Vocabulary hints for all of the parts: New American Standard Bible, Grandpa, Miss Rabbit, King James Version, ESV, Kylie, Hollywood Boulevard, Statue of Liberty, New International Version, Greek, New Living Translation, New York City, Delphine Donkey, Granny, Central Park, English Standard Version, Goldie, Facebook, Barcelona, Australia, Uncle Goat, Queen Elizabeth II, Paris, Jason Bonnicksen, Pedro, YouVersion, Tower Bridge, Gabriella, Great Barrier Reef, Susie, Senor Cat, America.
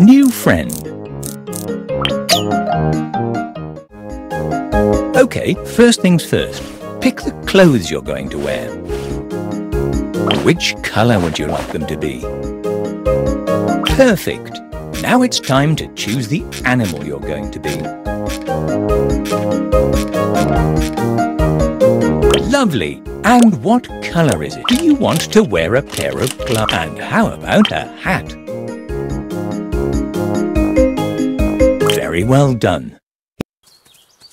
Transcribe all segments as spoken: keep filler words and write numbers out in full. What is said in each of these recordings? New friend. Okay, first things first. Pick the clothes you're going to wear. Which colour would you like them to be? Perfect. Now it's time to choose the animal you're going to be. Lovely. And what colour is it? Do you want to wear a pair of gloves? And how about a hat? Very well done.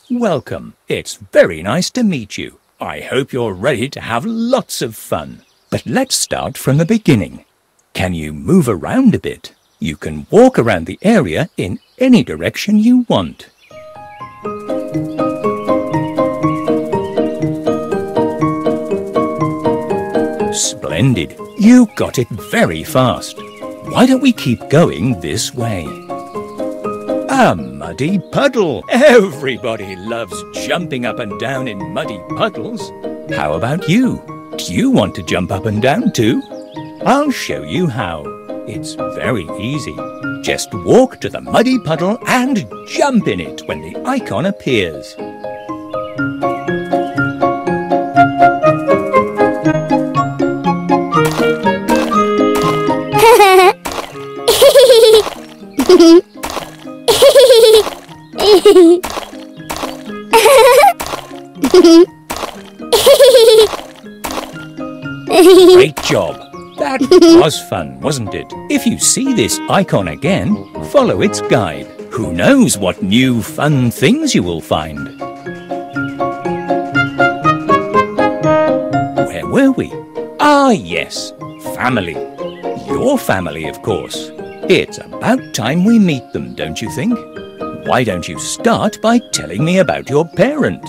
Welcome. It's very nice to meet you. I hope you're ready to have lots of fun. But let's start from the beginning. Can you move around a bit? You can walk around the area in any direction you want. Splendid! You got it very fast. Why don't we keep going this way? A muddy puddle. Everybody loves jumping up and down in muddy puddles. How about you? Do you want to jump up and down too? I'll show you how. It's very easy. Just walk to the muddy puddle and jump in it when the icon appears. Great job. That was fun, wasn't it? If you see this icon again, follow its guide. Who knows what new fun things you will find? Where were we? Ah, yes, family. Your family, of course. It's about time we meet them, don't you think? Why don't you start by telling me about your parent?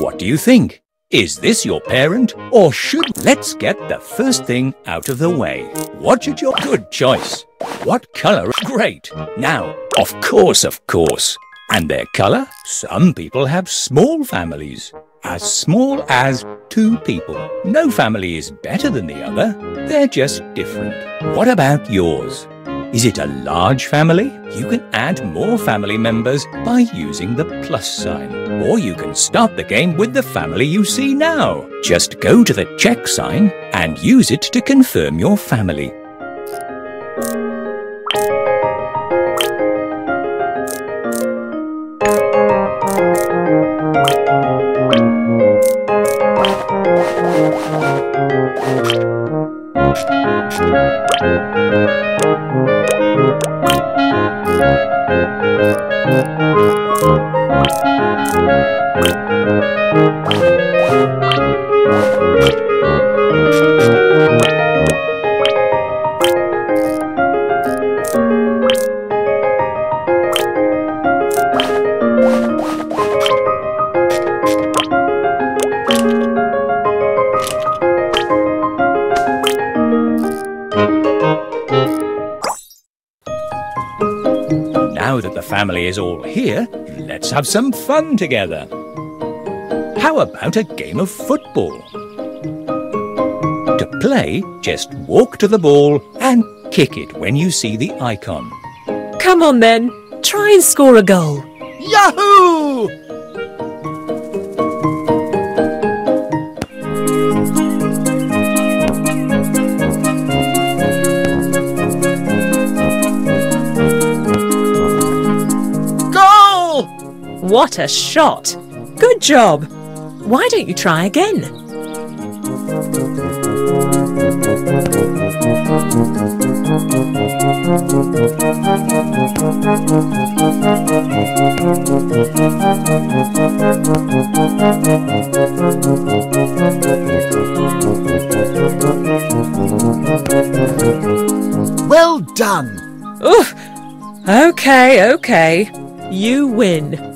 What do you think? Is this your parent, or should... Let's get the first thing out of the way. What should your... Good choice. What colour... Great. Now, of course, of course. And their colour? Some people have small families. As small as two people. No family is better than the other. They're just different. What about yours? Is it a large family? You can add more family members by using the plus sign. Or you can start the game with the family you see now. Just go to the check sign and use it to confirm your family. Family is all here, let's have some fun together. How about a game of football? To play, just walk to the ball and kick it when you see the icon. Come on then, try and score a goal. Yahoo! What a shot! Good job! Why don't you try again? Well done! Oof! Okay, okay. You win.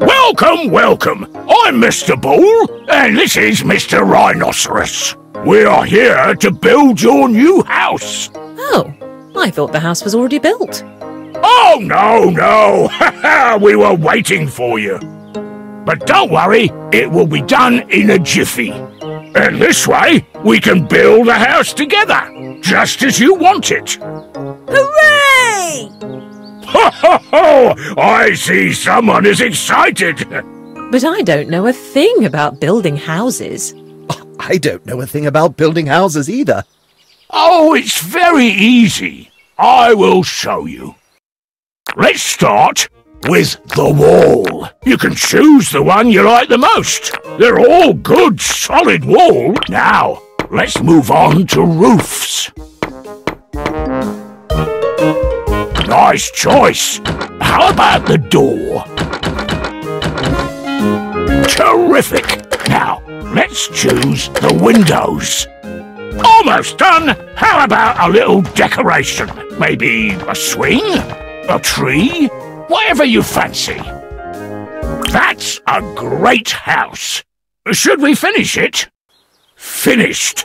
Welcome, welcome. I'm Mister Bull, and this is Mister Rhinoceros. We are here to build your new house. Oh, I thought the house was already built. Oh, no, no. We were waiting for you. But don't worry, it will be done in a jiffy. And this way, we can build a house together, just as you want it. Hooray! Ho, ho, ho! I see someone is excited. But I don't know a thing about building houses. Oh, I don't know a thing about building houses either. Oh, it's very easy. I will show you. Let's start with the wall. You can choose the one you like the most. They're all good, solid wall. Now, let's move on to roofs. Nice choice. How about the door? Terrific. Now, let's choose the windows. Almost done. How about a little decoration? Maybe a swing? A tree? Whatever you fancy. That's a great house. Should we finish it? Finished.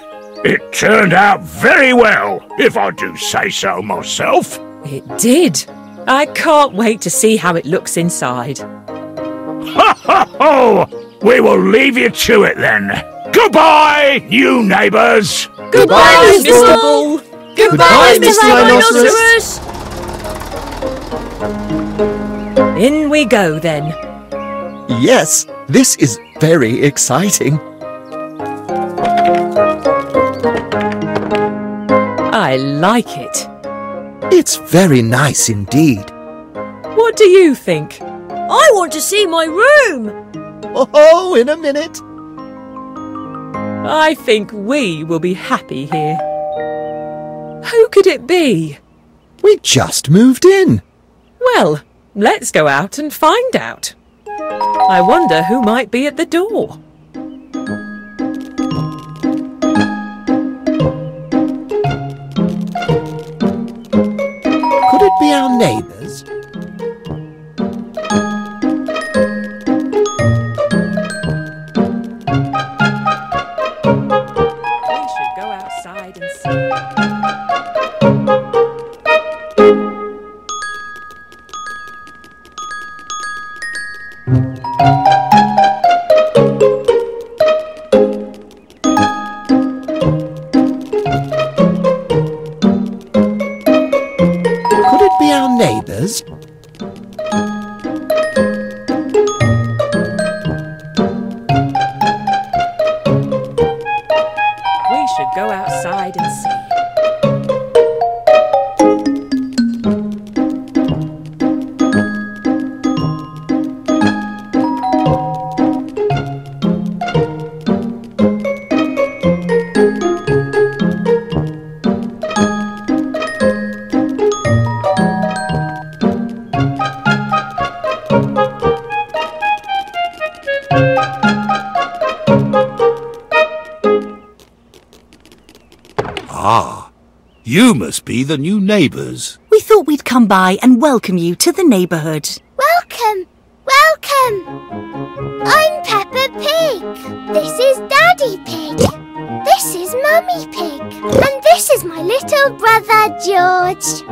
It turned out very well, if I do say so myself. It did. I can't wait to see how it looks inside. Ha ha ho! We will leave you to it then. Goodbye, new neighbours. Goodbye, Mister Bull. Goodbye, Mister Rhinoceros. In we go, then. Yes, this is very exciting. I like it. It's very nice indeed. What do you think? I want to see my room. Oh, in a minute. I think we will be happy here. Who could it be? We just moved in. Well, let's go out and find out. I wonder who might be at the door. Could it be our neighbours? We should go outside and see. You must be the new neighbours. We thought we'd come by and welcome you to the neighbourhood. Welcome, welcome. I'm Peppa Pig. This is Daddy Pig. This is Mummy Pig. And this is my little brother George.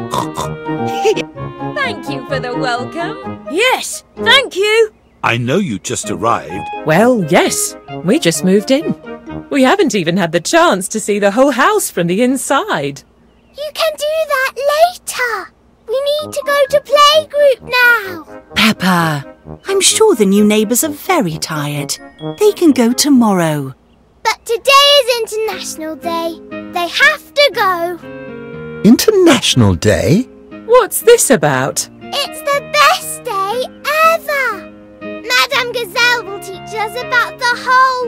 Thank you for the welcome. Yes, thank you. I know you just arrived. Well, yes, we just moved in. We haven't even had the chance to see the whole house from the inside. You can do that later. We need to go to playgroup now. Peppa, I'm sure the new neighbours are very tired. They can go tomorrow. But today is International Day. They have to go. International Day? What's this about? It's the best day ever. Madame Gazelle will teach us about the whole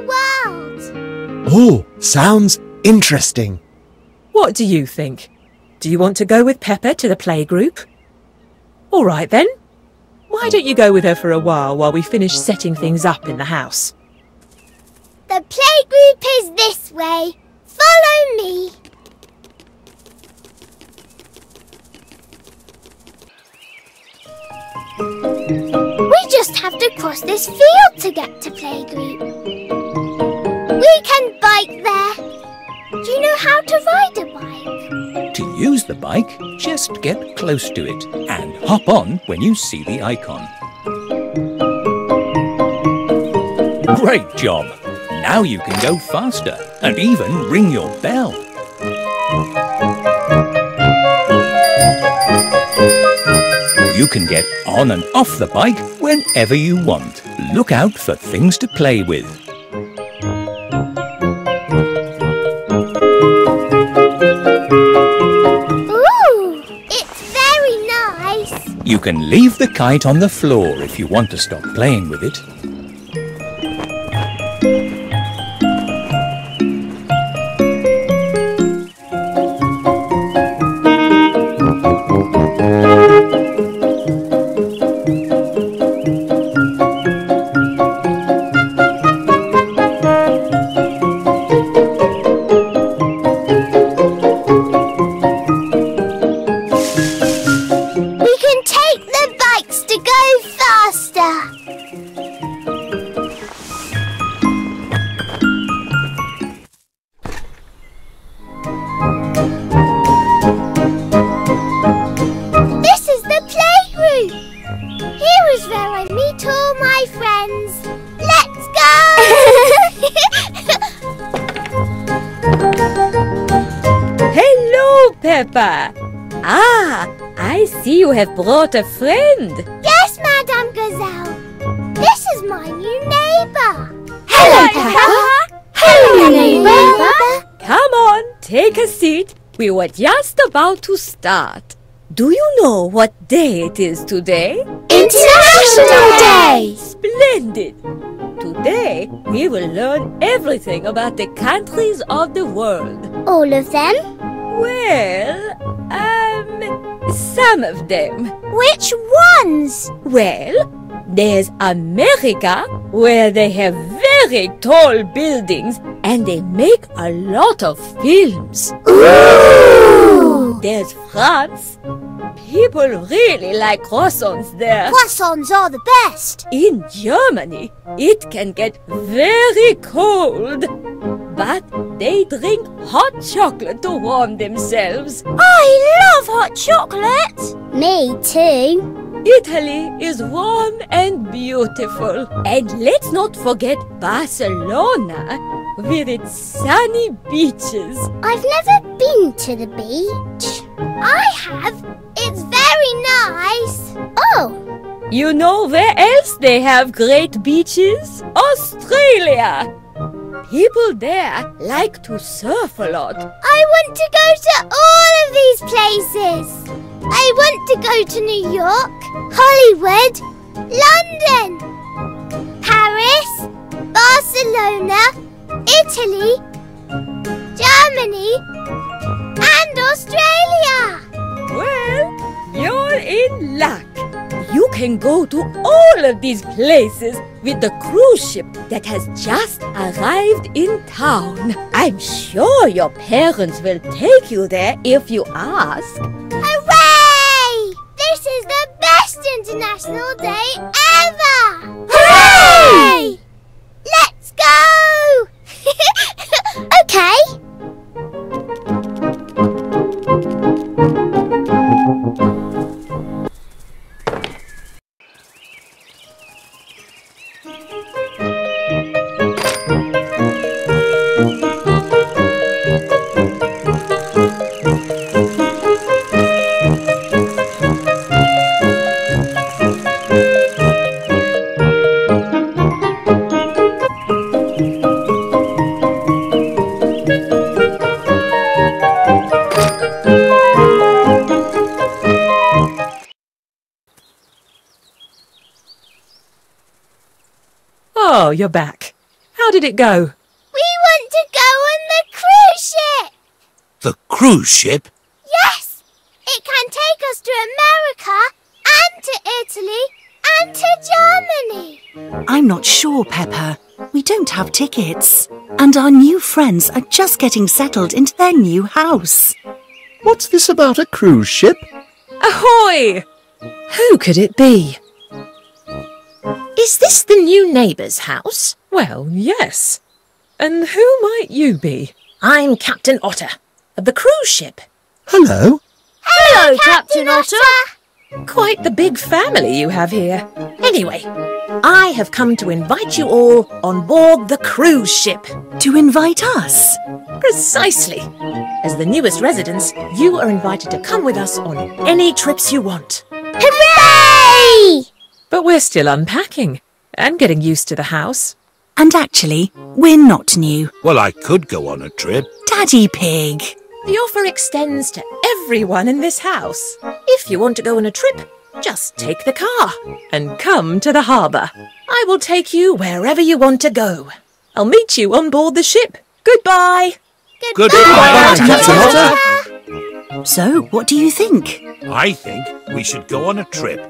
world. Oh, sounds interesting. What do you think? Do you want to go with Peppa to the playgroup? All right then. Why don't you go with her for a while while we finish setting things up in the house? The playgroup is this way. Follow me. We just have to cross this field to get to playgroup. We can bike there. Do you know how to ride a bike? use the bike, just get close to it and hop on when you see the icon. Great job! Now you can go faster and even ring your bell. You can get on and off the bike whenever you want. Look out for things to play with. Ooh, it's very nice. You can leave the kite on the floor if you want to stop playing with it. Have brought a friend. Yes, Madame Gazelle. This is my new neighbour. Hello, Peppa. Hello, neighbour. Come on, take a seat. We were just about to start. Do you know what day it is today? International Day. Splendid. Today, we will learn everything about the countries of the world. All of them? Well, um... some of them. Which ones? Well, there's America, where they have very tall buildings and they make a lot of films. Ooh! There's France. People really like croissants there. Croissants are the best. In Germany, it can get very cold. But they drink hot chocolate to warm themselves. I love hot chocolate! Me too. Italy is warm and beautiful. And let's not forget Barcelona with its sunny beaches. I've never been to the beach. I have. It's very nice. Oh. You know where else they have great beaches? Australia. People there like to surf a lot. I want to go to all of these places. I want to go to New York, Hollywood, London, Paris, Barcelona, Italy, Germany, and Australia. Well, you're in luck. You can go to all of these places with the cruise ship that has just arrived in town. I'm sure your parents will take you there if you ask. Hooray! This is the best International Day ever! Hooray! Let's go! Okay. You're back. How did it go? We want to go on the cruise ship. The cruise ship? Yes. It can take us to America and to Italy and to Germany. I'm not sure, Peppa. We don't have tickets. And our new friends are just getting settled into their new house. What's this about a cruise ship? Ahoy! Who could it be? Is this the new neighbour's house? Well, yes. And who might you be? I'm Captain Otter of the cruise ship. Hello. Hello, Captain Otter. Quite the big family you have here. Anyway, I have come to invite you all on board the cruise ship. To invite us? Precisely. As the newest residents, you are invited to come with us on any trips you want. Hooray! But we're still unpacking and getting used to the house. And actually, we're not new. Well, I could go on a trip. Daddy Pig. The offer extends to everyone in this house. If you want to go on a trip, just take the car and come to the harbour. I will take you wherever you want to go. I'll meet you on board the ship. Goodbye. Goodbye, Captain Otter. So, what do you think? I think we should go on a trip.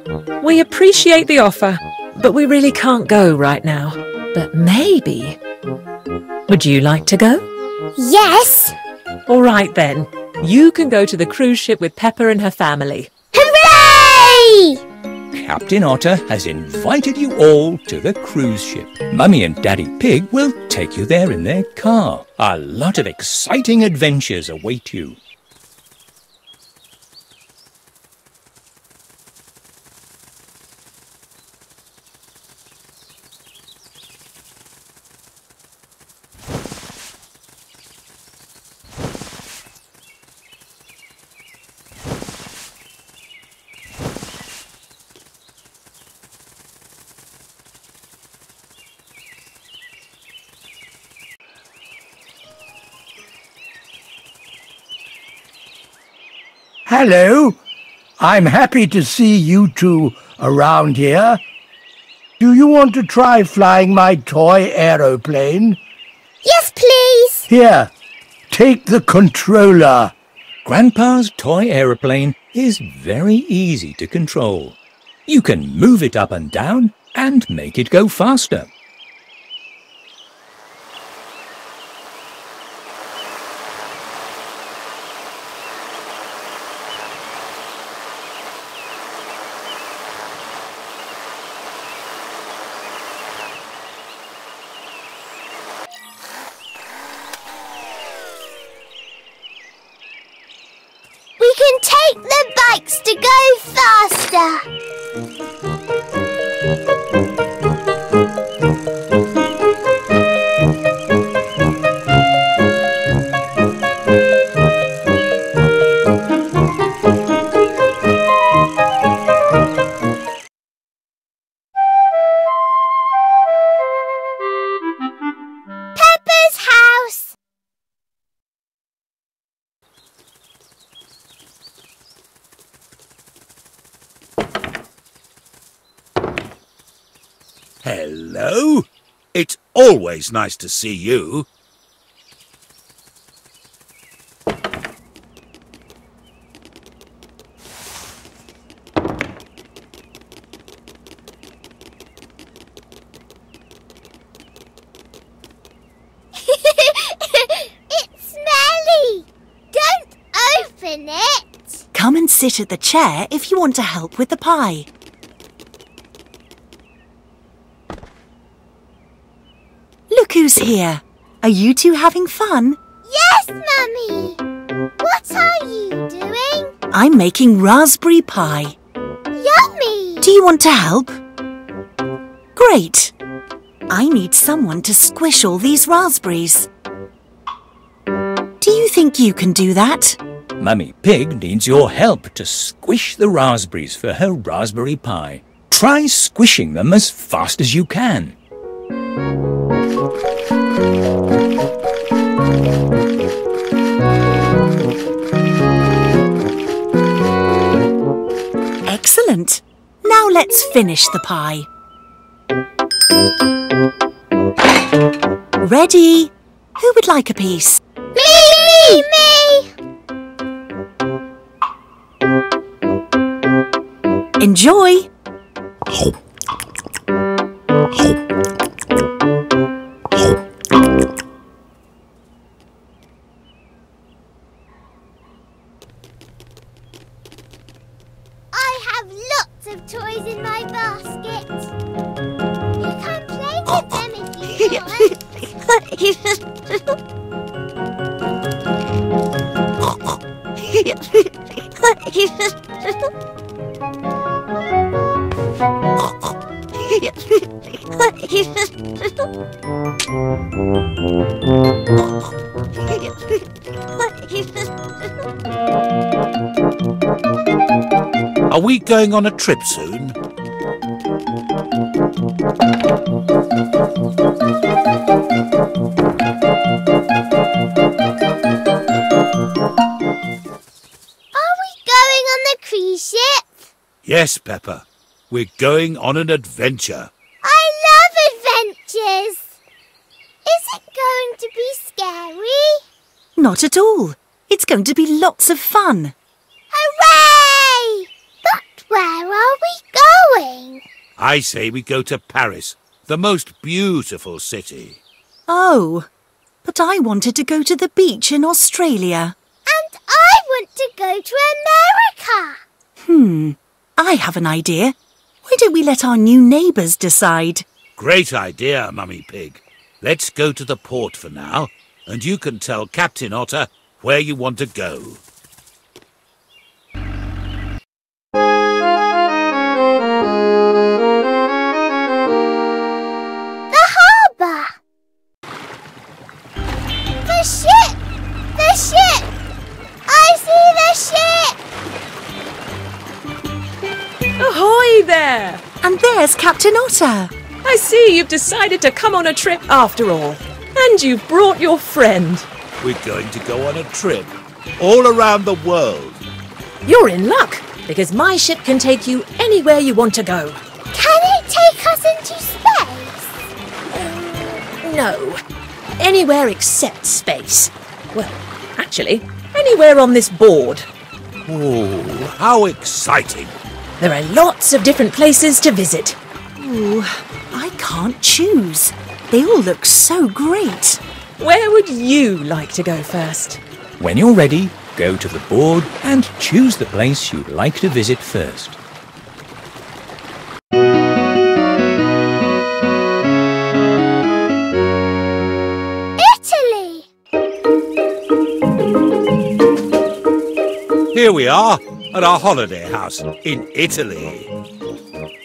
We appreciate the offer, but we really can't go right now. But maybe... Would you like to go? Yes. All right, then. You can go to the cruise ship with Peppa and her family. Hooray! Captain Otter has invited you all to the cruise ship. Mummy and Daddy Pig will take you there in their car. A lot of exciting adventures await you. Hello, I'm happy to see you two around here. Do you want to try flying my toy aeroplane? Yes, please. Here, take the controller. Grandpa's toy aeroplane is very easy to control. You can move it up and down and make it go faster. Hello? It's always nice to see you. It's smelly. Don't open it. Come and sit at the chair if you want to help with the pie. Who's here? Are you two having fun? Yes, Mummy! What are you doing? I'm making raspberry pie. Yummy! Do you want to help? Great! I need someone to squish all these raspberries. Do you think you can do that? Mummy Pig needs your help to squish the raspberries for her raspberry pie. Try squishing them as fast as you can. Excellent. Now let's finish the pie. Ready? Who would like a piece? Me, me, me! Enjoy! Are we going on a trip soon? Yes, Peppa. We're going on an adventure. I love adventures. Is it going to be scary? Not at all. It's going to be lots of fun. Hooray! But where are we going? I say we go to Paris, the most beautiful city. Oh, but I wanted to go to the beach in Australia. And I want to go to America. Hmm. I have an idea. Why don't we let our new neighbours decide? Great idea, Mummy Pig. Let's go to the port for now, and you can tell Captain Otter where you want to go. The harbour! The ship! The ship! I see the ship! Ahoy there! And there's Captain Otter. I see you've decided to come on a trip after all. And you've brought your friend. We're going to go on a trip all around the world. You're in luck, because my ship can take you anywhere you want to go. Can it take us into space? Uh, no. Anywhere except space. Well, actually, anywhere on this board. Oh, how exciting! There are lots of different places to visit. Ooh, I can't choose. They all look so great. Where would you like to go first? When you're ready, go to the board and choose the place you'd like to visit first. Italy! Here we are. At our holiday house in Italy.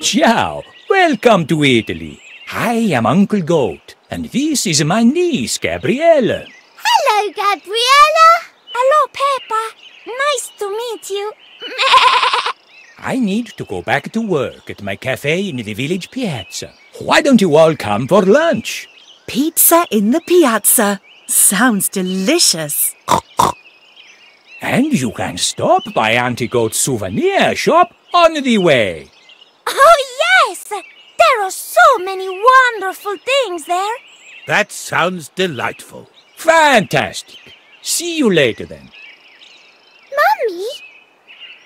Ciao! Welcome to Italy. I am Uncle Goat, and this is my niece, Gabriella. Hello, Gabriella. Hello, Peppa. Nice to meet you. I need to go back to work at my cafe in the village piazza. Why don't you all come for lunch? Pizza in the piazza. Sounds delicious. And you can stop by Auntie Goat's souvenir shop on the way. Oh, yes! There are so many wonderful things there. That sounds delightful. Fantastic. See you later, then. Mummy,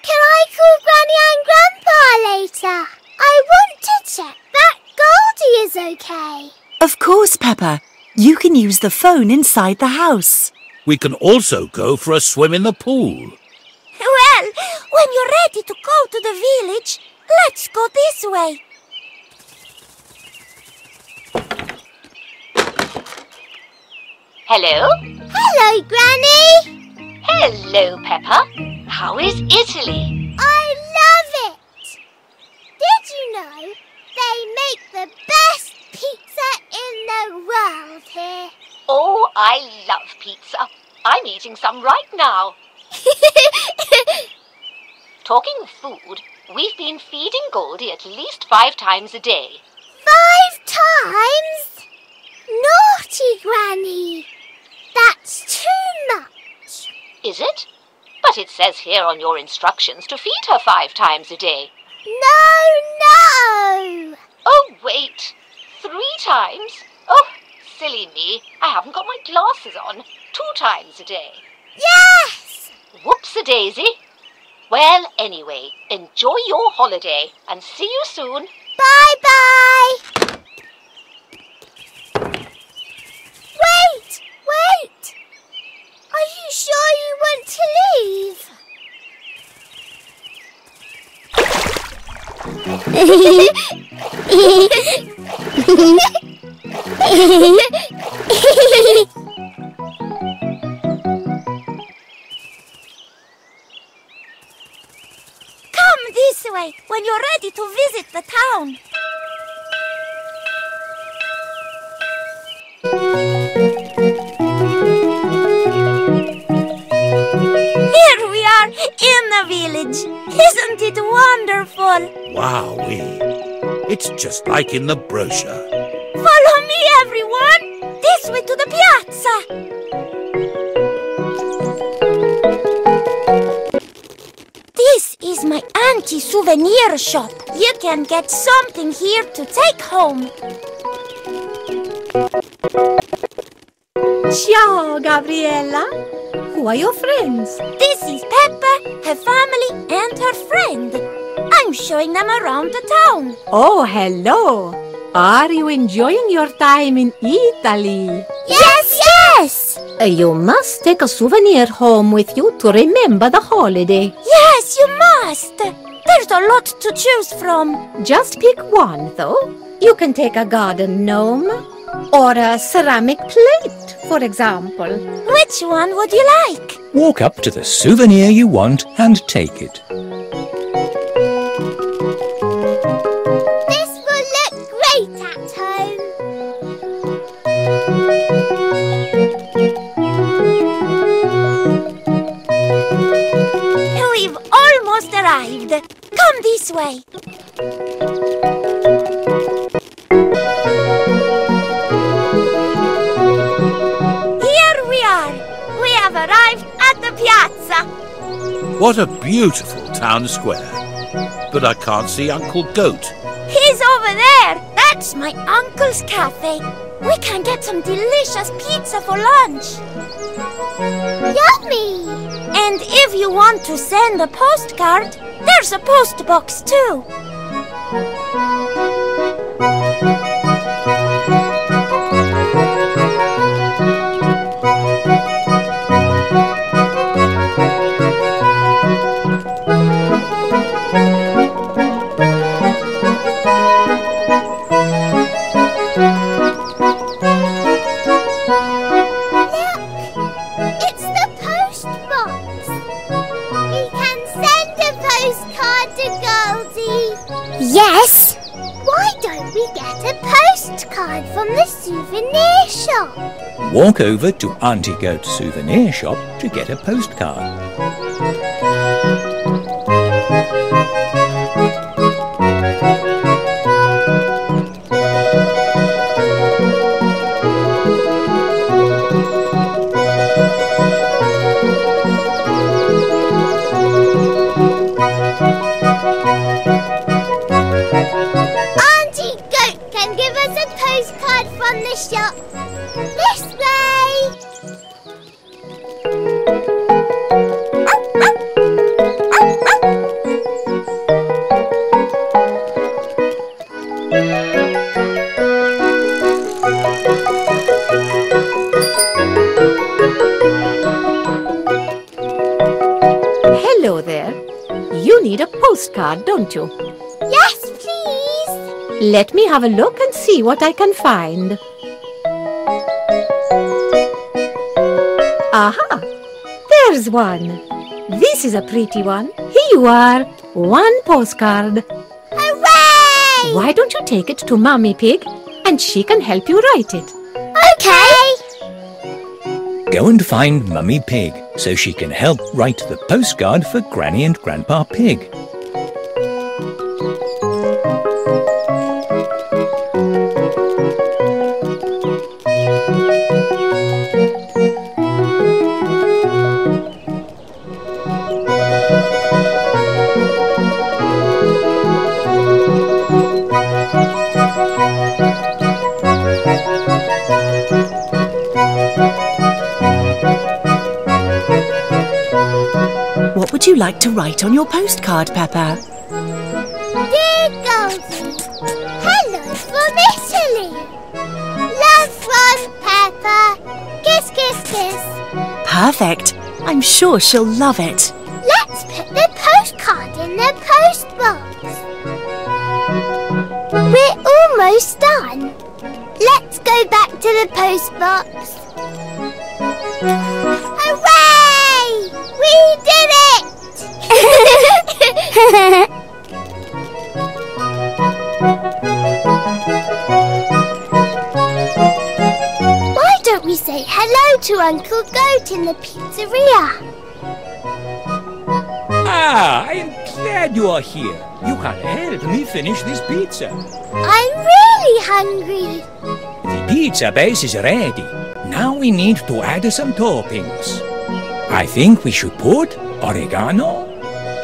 can I call Granny and Grandpa later? I want to check that Goldie is okay. Of course, Peppa. You can use the phone inside the house. We can also go for a swim in the pool. Well, when you're ready to go to the village, let's go this way. Hello? Hello, Granny! Hello, Peppa. How is Italy? I love it! Did you know they make the best pizza in the world here? Oh, I love pizza. I'm eating some right now. Talking of food, we've been feeding Goldie at least five times a day. Five times? Naughty, Granny. That's too much. Is it? But it says here on your instructions to feed her five times a day. No, no. Oh, wait. Three times? Oh, silly me, I haven't got my glasses on. Two times a day. Yes! Whoops-a-daisy. Well, anyway, enjoy your holiday and see you soon. Bye-bye! Wait! Wait! Are you sure you want to leave? this way when you're ready to visit the town. Here we are in the village. Isn't it wonderful? Wowee. It's just like in the brochure. Follow me, everyone. This way to the piazza. This is my auntie's souvenir shop. You can get something here to take home. Ciao, Gabriella. Who are your friends? This is Peppa, her family, and her friend. I'm showing them around the town. Oh, hello. Are you enjoying your time in Italy? Yes, yes. You must take a souvenir home with you to remember the holiday. Yes, you must. There's a lot to choose from. Just pick one, though. You can take a garden gnome or a ceramic plate, for example. Which one would you like? Walk up to the souvenir you want and take it. This will look great at home. We've almost arrived. Come this way. What a beautiful town square. But I can't see Uncle Goat. He's over there. That's my uncle's cafe. We can get some delicious pizza for lunch. Yummy! And if you want to send a postcard, there's a post box too. Walk over to Auntie Goat's souvenir shop to get a postcard. Auntie Goat can give us a postcard from the shop. This way! Hello there. You need a postcard, don't you? Yes, please. Let me have a look and see what I can find. Aha! There's one. This is a pretty one. Here you are. One postcard. Hooray! Why don't you take it to Mummy Pig and she can help you write it? Okay! Go and find Mummy Pig so she can help write the postcard for Granny and Grandpa Pig. Would you like to write on your postcard, Peppa? Dear Goldie, hello from Italy. Love from Peppa. Kiss, kiss, kiss. Perfect. I'm sure she'll love it. Let's put the postcard in the post box. We're almost done. Let's go back to the post box. Hooray! We did it! Why don't we say hello to Uncle Goat in the pizzeria? Ah, I am glad you are here. You can help me finish this pizza. I'm really hungry. The pizza base is ready. Now we need to add some toppings. I think we should put oregano,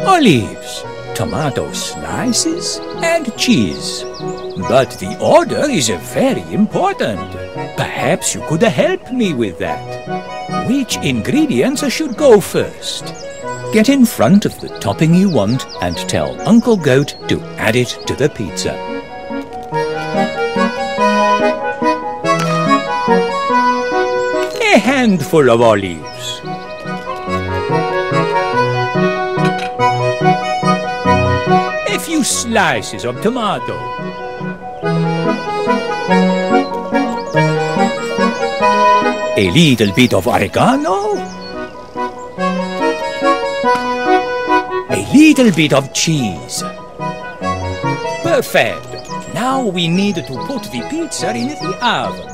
olives, tomato slices, and cheese. But the order is very important. Perhaps you could help me with that. Which ingredients should go first? Get in front of the topping you want and tell Uncle Goat to add it to the pizza. A handful of olives. A few slices of tomato. A little bit of oregano. Little bit of cheese. Perfect. Now we need to put the pizza in the oven.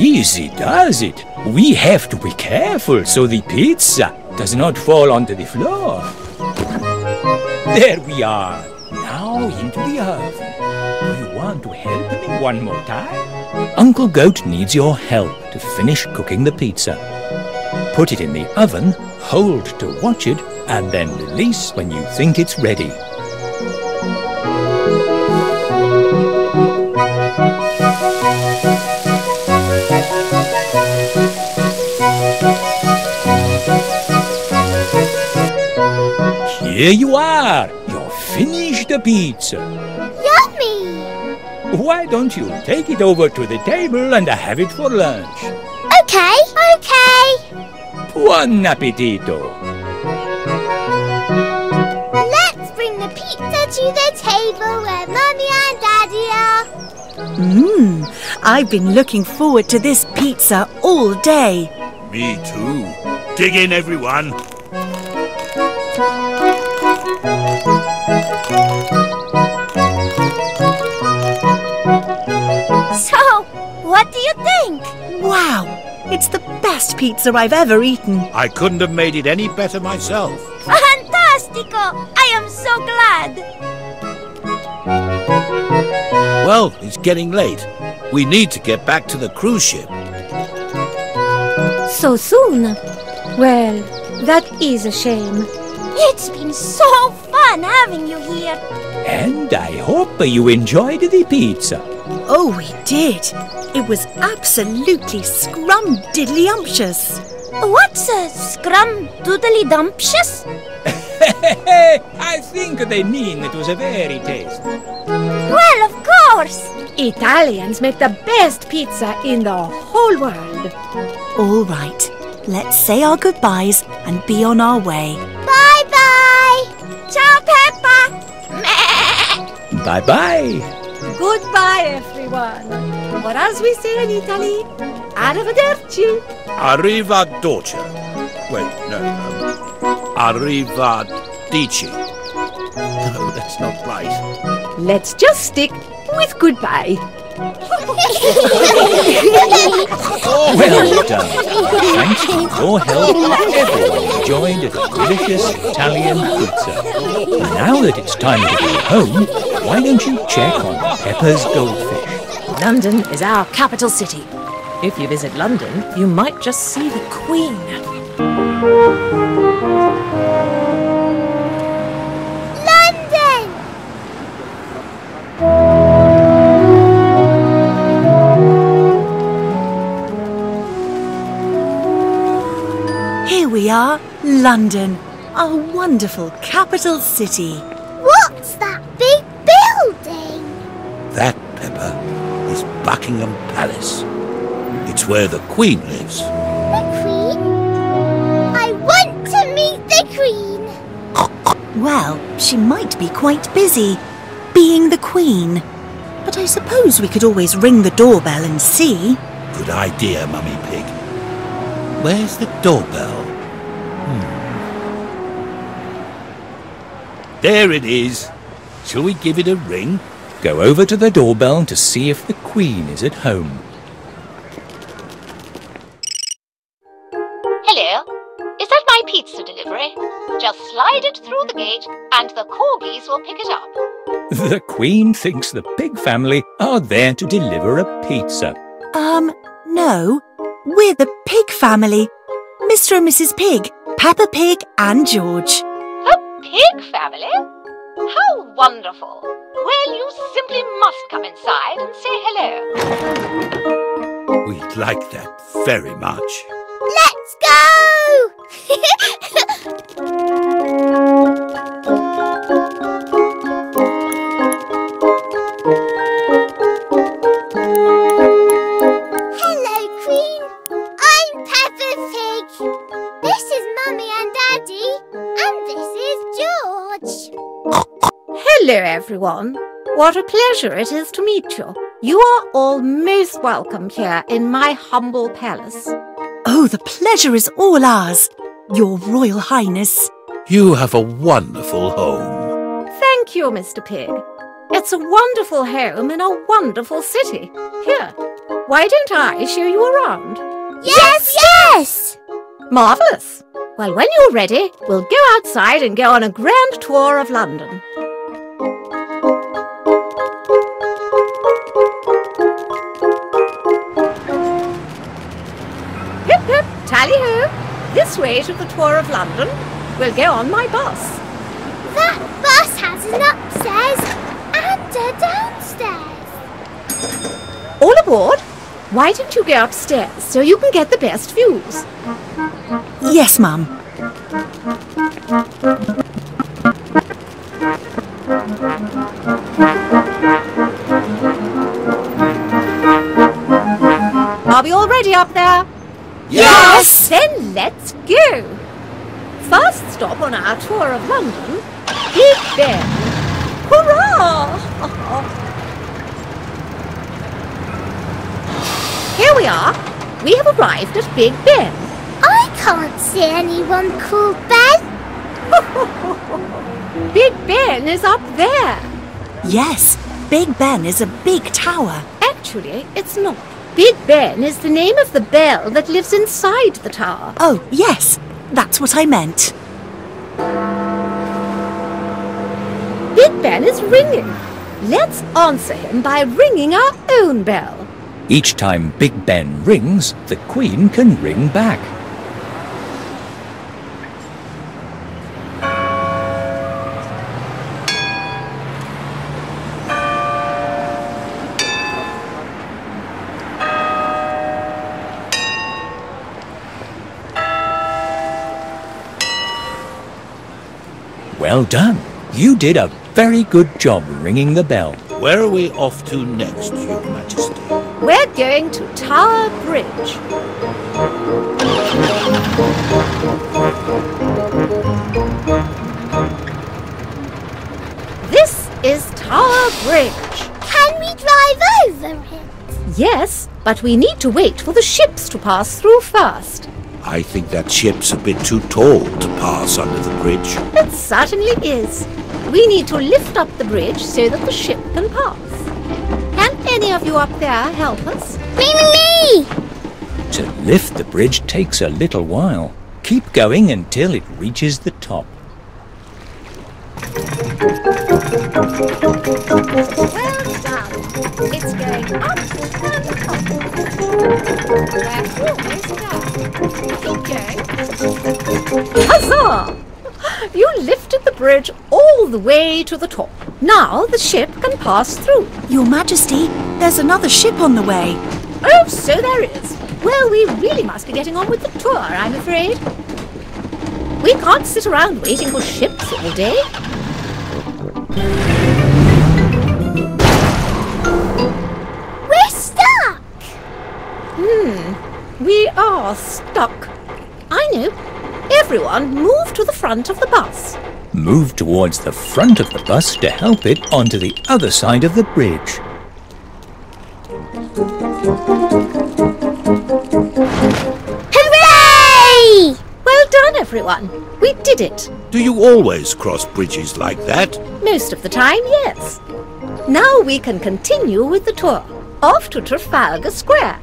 Easy does it. We have to be careful so the pizza does not fall onto the floor. There we are. Now into the oven. Do you want to help me one more time? Uncle Goat needs your help to finish cooking the pizza. Put it in the oven, hold to watch it, and then release when you think it's ready. Here you are! You've finished the pizza. Yummy! Why don't you take it over to the table and have it for lunch? Okay, okay. Buon appetito! To the table where Mummy and Daddy are. Mmm, I've been looking forward to this pizza all day. Me too. Dig in, everyone. So, what do you think? Wow, it's the best pizza I've ever eaten. I couldn't have made it any better myself. Fantastico! I am so glad. Well, it's getting late. We need to get back to the cruise ship. So soon? Well, that is a shame. It's been so fun having you here. And I hope you enjoyed the pizza. Oh, we did. It was absolutely scrum-diddly-umptious. What's a scrum-doodly-dumptious? I think they mean it was a very tasty. Well, of course! Italians make the best pizza in the whole world. All right, let's say our goodbyes and be on our way. Bye-bye! Ciao, Peppa! Bye-bye! Goodbye, everyone. Or as we say in Italy, arrivederci. Arrivederci. Wait, no, no. Arrivederci. No, that's not right. Let's just stick with goodbye. Well done. Thanks to your help, everyone enjoyed the delicious Italian pizza. Now that it's time to go home, why don't you check on Peppa's goldfish? London is our capital city. If you visit London, you might just see the Queen. We are London, our wonderful capital city. What's that big building? That, Peppa, is Buckingham Palace. It's where the Queen lives. The Queen? I want to meet the Queen. Well, she might be quite busy, being the Queen. But I suppose we could always ring the doorbell and see. Good idea, Mummy Pig. Where's the doorbell? There it is. Shall we give it a ring? Go over to the doorbell to see if the Queen is at home. Hello, is that my pizza delivery? Just slide it through the gate and the corgis will pick it up. The Queen thinks the pig family are there to deliver a pizza. Um, no, we're the pig family. Mister and Missus Pig, Peppa Pig and George. The pig family? How wonderful. Well, you simply must come inside and say hello. We'd like that very much. Let's go! Hello, Queen. I'm Peppa Pig. This is Mummy and Daddy, and this is George. Hello, everyone. What a pleasure it is to meet you. You are all most welcome here in my humble palace. Oh, the pleasure is all ours, Your Royal Highness. You have a wonderful home. Thank you, Mister Pig. It's a wonderful home in a wonderful city. Here, why don't I show you around? Yes, yes! Marvellous. Well, when you're ready, we'll go outside and go on a grand tour of London. Tally-ho! This way to the tour of London. We'll go on my bus. That bus has an upstairs and a downstairs. All aboard! Why don't you go upstairs so you can get the best views? Yes, Mum. Are we all ready up there? Yes! Then let's go! First stop on our tour of London, Big Ben. Hurrah! Here we are. We have arrived at Big Ben. I can't see anyone called Ben. Big Ben is up there. Yes, Big Ben is a big tower. Actually, it's not. Big Ben is the name of the bell that lives inside the tower. Oh, yes, that's what I meant. Big Ben is ringing. Let's answer him by ringing our own bell. Each time Big Ben rings, the Queen can ring back. Well done. You did a very good job ringing the bell. Where are we off to next, Your Majesty? We're going to Tower Bridge. This is Tower Bridge. Can we drive over it? Yes, but we need to wait for the ships to pass through first. I think that ship's a bit too tall to pass under the bridge. It certainly is. We need to lift up the bridge so that the ship can pass. Can any of you up there help us? Me, me, me! To lift the bridge takes a little while. Keep going until it reaches the top. Well done. It's going up and up. We're almost done. Okay. Huzzah! You lifted the bridge all the way to the top. Now the ship can pass through. Your Majesty, there's another ship on the way. Oh, so there is. Well, we really must be getting on with the tour, I'm afraid. We can't sit around waiting for ships all day. We're stuck! Hmm. We are stuck. I know. Everyone move to the front of the bus. Move towards the front of the bus to help it onto the other side of the bridge. Hooray! Well done, everyone. We did it. Do you always cross bridges like that? Most of the time, yes. Now we can continue with the tour. Off to Trafalgar Square.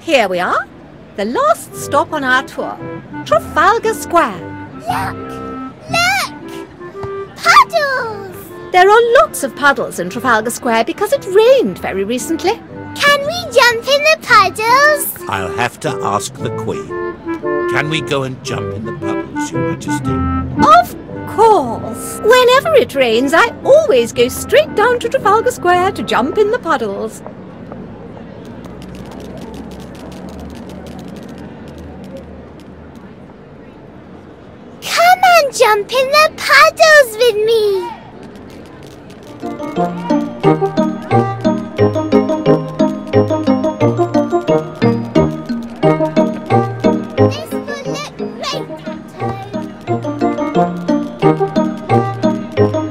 Here we are. The last stop on our tour. Trafalgar Square. Look! Look! Puddles! There are lots of puddles in Trafalgar Square because it rained very recently. Can we jump in the puddles? I'll have to ask the Queen. Can we go and jump in the puddles, Your Majesty? Of course. Whenever it rains, I always go straight down to Trafalgar Square to jump in the puddles. Jump in the puddles with me! This will look great at home. Come and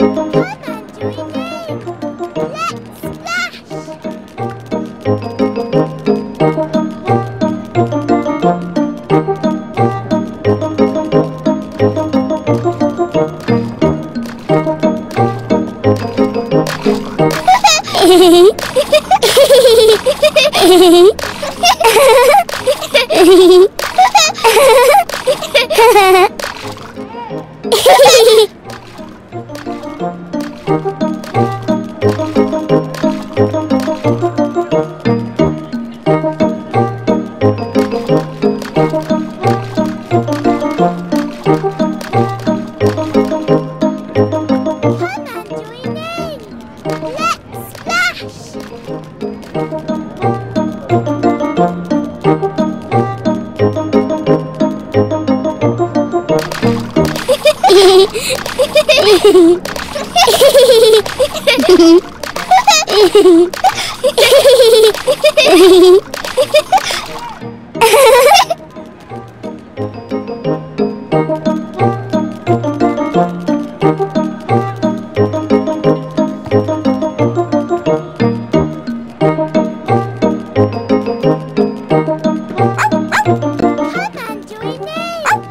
do it again.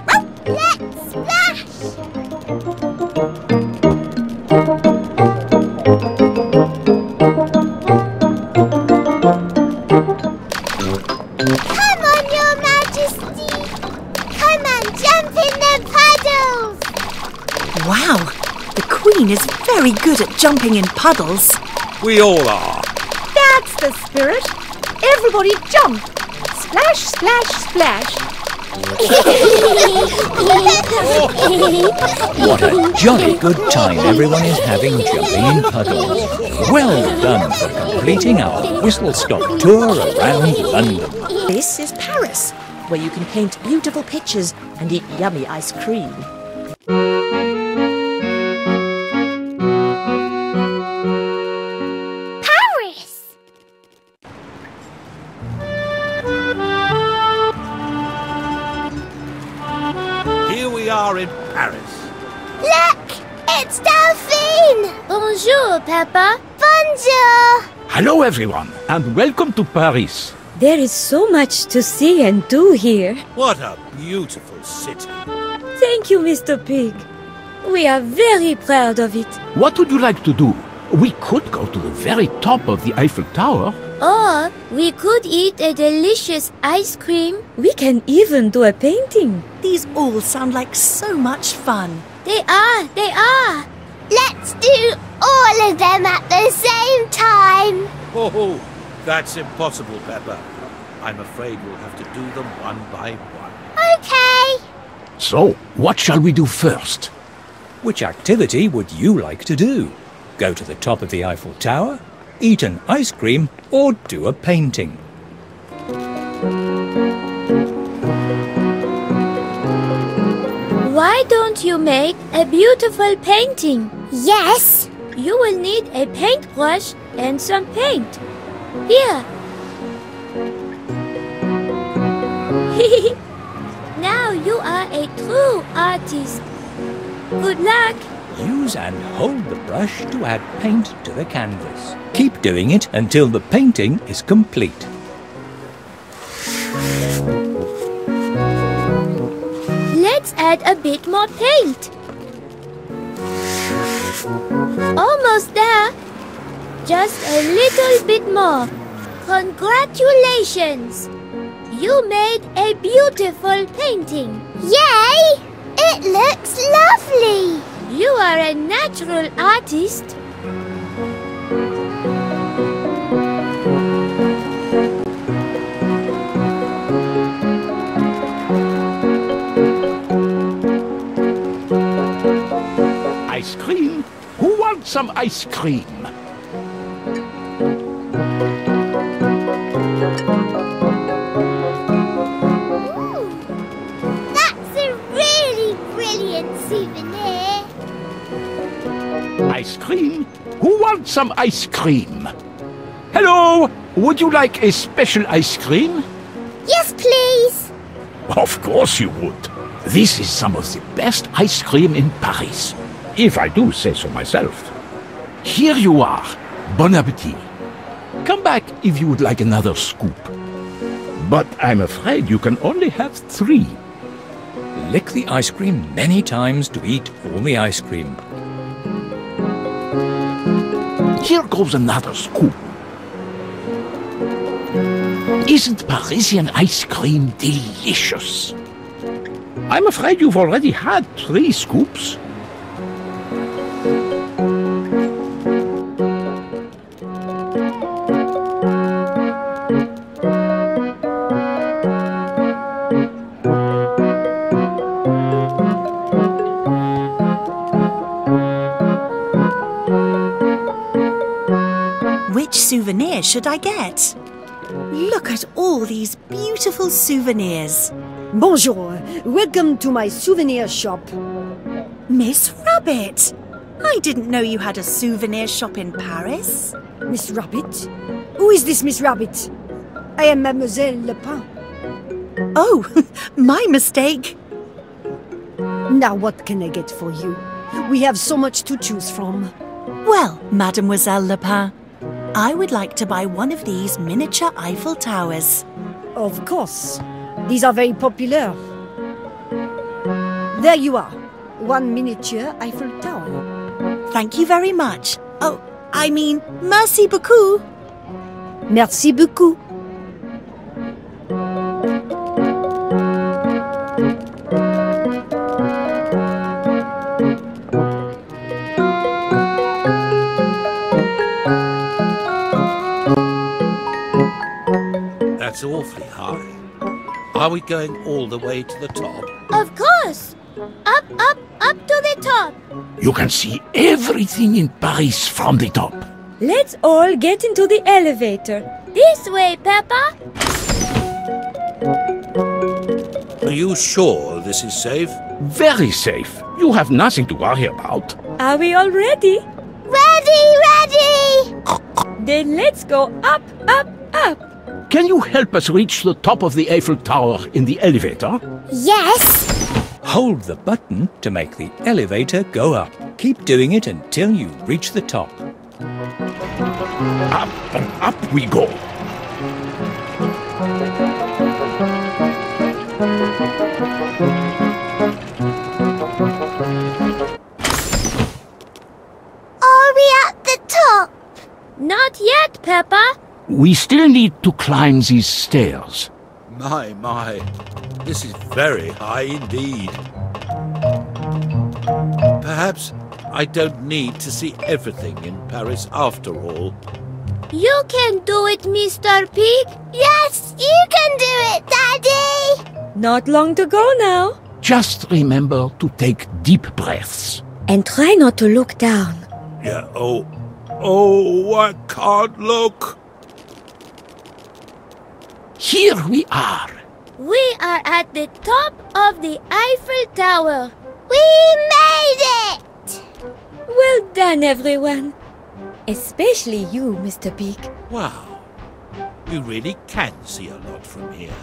Let's splash! Jumping in puddles. We all are. That's the spirit. Everybody jump. Splash, splash, splash. What a jolly good time everyone is having jumping in puddles. Well done for completing our whistle-stop tour around London. This is Paris, where you can paint beautiful pictures and eat yummy ice cream. Peppa, bonjour! Hello everyone, and welcome to Paris. There is so much to see and do here. What a beautiful city. Thank you, Mister Pig. We are very proud of it. What would you like to do? We could go to the very top of the Eiffel Tower. Or we could eat a delicious ice cream. We can even do a painting. These all sound like so much fun. They are, they are. Let's do all of them at the same time. Oh, that's impossible, Peppa. I'm afraid we'll have to do them one by one. Okay. So, what shall we do first? Which activity would you like to do? Go to the top of the Eiffel Tower, eat an ice cream, or do a painting? Why don't you make a beautiful painting? Yes. You will need a paintbrush and some paint. Here. Now you are a true artist. Good luck. Use and hold the brush to add paint to the canvas. Keep doing it until the painting is complete. Let's add add a bit more paint. Almost there. Just a little bit more. Congratulations! You made a beautiful painting. Yay! It looks lovely. You are a natural artist. Ice cream? Who wants some ice cream? Ooh, that's a really brilliant souvenir. Ice cream? Who wants some ice cream? Hello, would you like a special ice cream? Yes, please. Of course you would. This is some of the best ice cream in Paris. If I do say so myself. Here you are. Bon appétit. Come back if you would like another scoop. But I'm afraid you can only have three. Lick the ice cream many times to eat all the ice cream. Here goes another scoop. Isn't Parisian ice cream delicious? I'm afraid you've already had three scoops. Souvenir should I get? Look at all these beautiful souvenirs. Bonjour, welcome to my souvenir shop. Miss Rabbit, I didn't know you had a souvenir shop in Paris. Miss Rabbit? Who is this Miss Rabbit? I am Mademoiselle Lepin. Oh, my mistake. Now what can I get for you? We have so much to choose from. Well, Mademoiselle Lepin, I would like to buy one of these miniature Eiffel Towers. Of course. These are very popular. There you are. One miniature Eiffel Tower. Thank you very much. Oh, I mean, merci beaucoup. Merci beaucoup. It's awfully high. Are we going all the way to the top? Of course! Up, up, up to the top! You can see everything in Paris from the top. Let's all get into the elevator. This way, Peppa! Are you sure this is safe? Very safe. You have nothing to worry about. Are we all ready? Ready, ready! Then let's go up, up, up! Can you help us reach the top of the Eiffel Tower in the elevator? Yes! Hold the button to make the elevator go up. Keep doing it until you reach the top. Up and up we go. Are we at the top? Not yet, Peppa. We still need to climb these stairs. My, my, this is very high indeed. Perhaps I don't need to see everything in Paris after all. You can do it, Mister Pig. Yes, you can do it, Daddy. Not long to go now. Just remember to take deep breaths. And try not to look down. Yeah, oh, oh, I can't look. Here we are. We are at the top of the Eiffel Tower. We made it! Well done, everyone. Especially you, Mister Pig. Wow. You really can see a lot from here.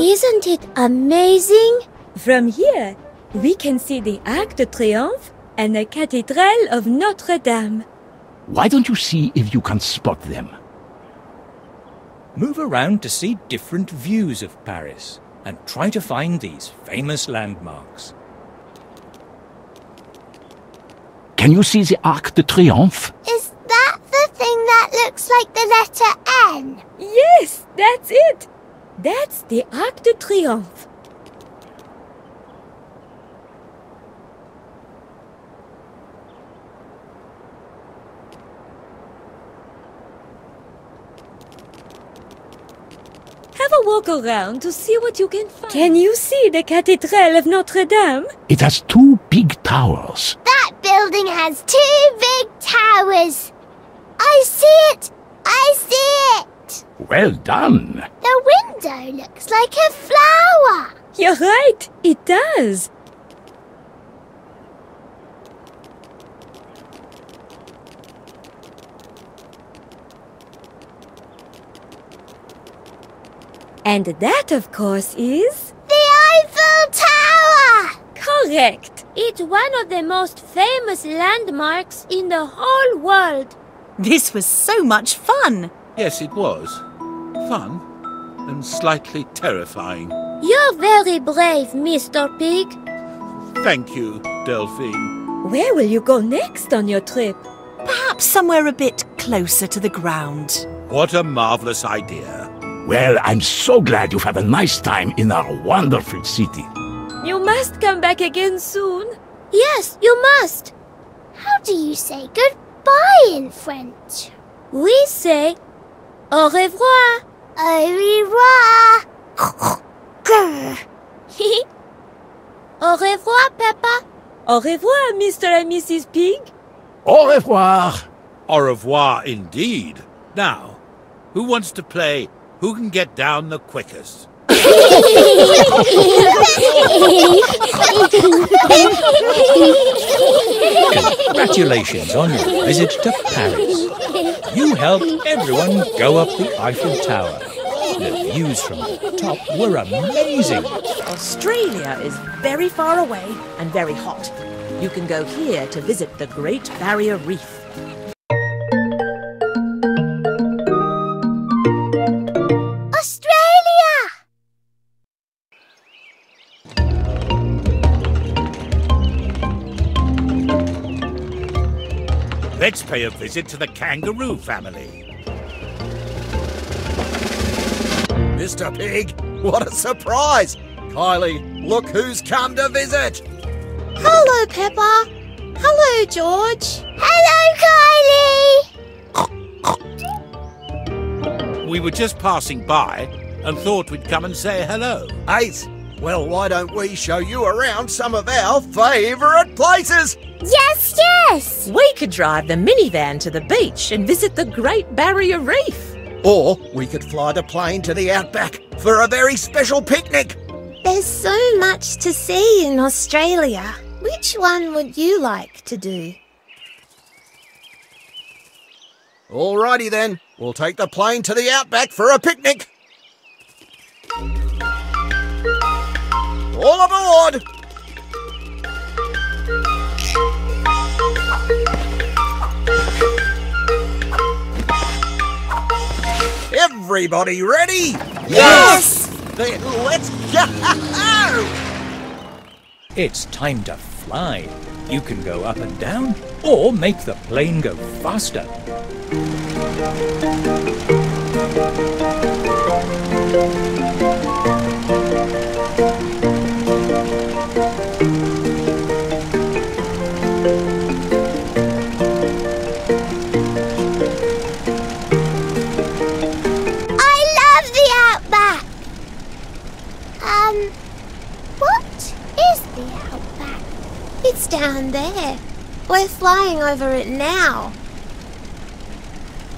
Isn't it amazing? From here, we can see the Arc de Triomphe and the Cathedral of Notre Dame. Why don't you see if you can spot them? Move around to see different views of Paris and try to find these famous landmarks. Can you see the Arc de Triomphe? Is that the thing that looks like the letter N? Yes, that's it. That's the Arc de Triomphe. Have a walk around to see what you can find. Can you see the Cathedral of Notre Dame? It has two big towers. That building has two big towers. I see it! I see it! Well done. The window looks like a flower. You're right, it does. And that, of course, is... the Eiffel Tower! Correct! It's one of the most famous landmarks in the whole world. This was so much fun! Yes, it was. Fun and slightly terrifying. You're very brave, Mister Pig. Thank you, Delphine. Where will you go next on your trip? Perhaps somewhere a bit closer to the ground. What a marvellous idea. Well, I'm so glad you have a nice time in our wonderful city. You must come back again soon. Yes, you must. How do you say goodbye in French? We say au revoir. Au revoir. Au revoir, Peppa. Au revoir, Mister and Missus Pig. Au revoir. Au revoir, indeed. Now, who wants to play... who can get down the quickest? Congratulations on your visit to Paris. You helped everyone go up the Eiffel Tower. The views from the top were amazing. Australia is very far away and very hot. You can go here to visit the Great Barrier Reef. Let's pay a visit to the kangaroo family. Mister Pig, what a surprise! Kylie, look who's come to visit! Hello, Peppa. Hello, George. Hello, Kylie! We were just passing by and thought we'd come and say hello. Ace, well, why don't we show you around some of our favourite places? Yes, yes! We could drive the minivan to the beach and visit the Great Barrier Reef. Or we could fly the plane to the Outback for a very special picnic. There's so much to see in Australia. Which one would you like to do? Alrighty then, we'll take the plane to the Outback for a picnic. All aboard! Everybody ready? Yes! Then let's go! It's time to fly. You can go up and down or make the plane go faster. It's down there. We're flying over it now.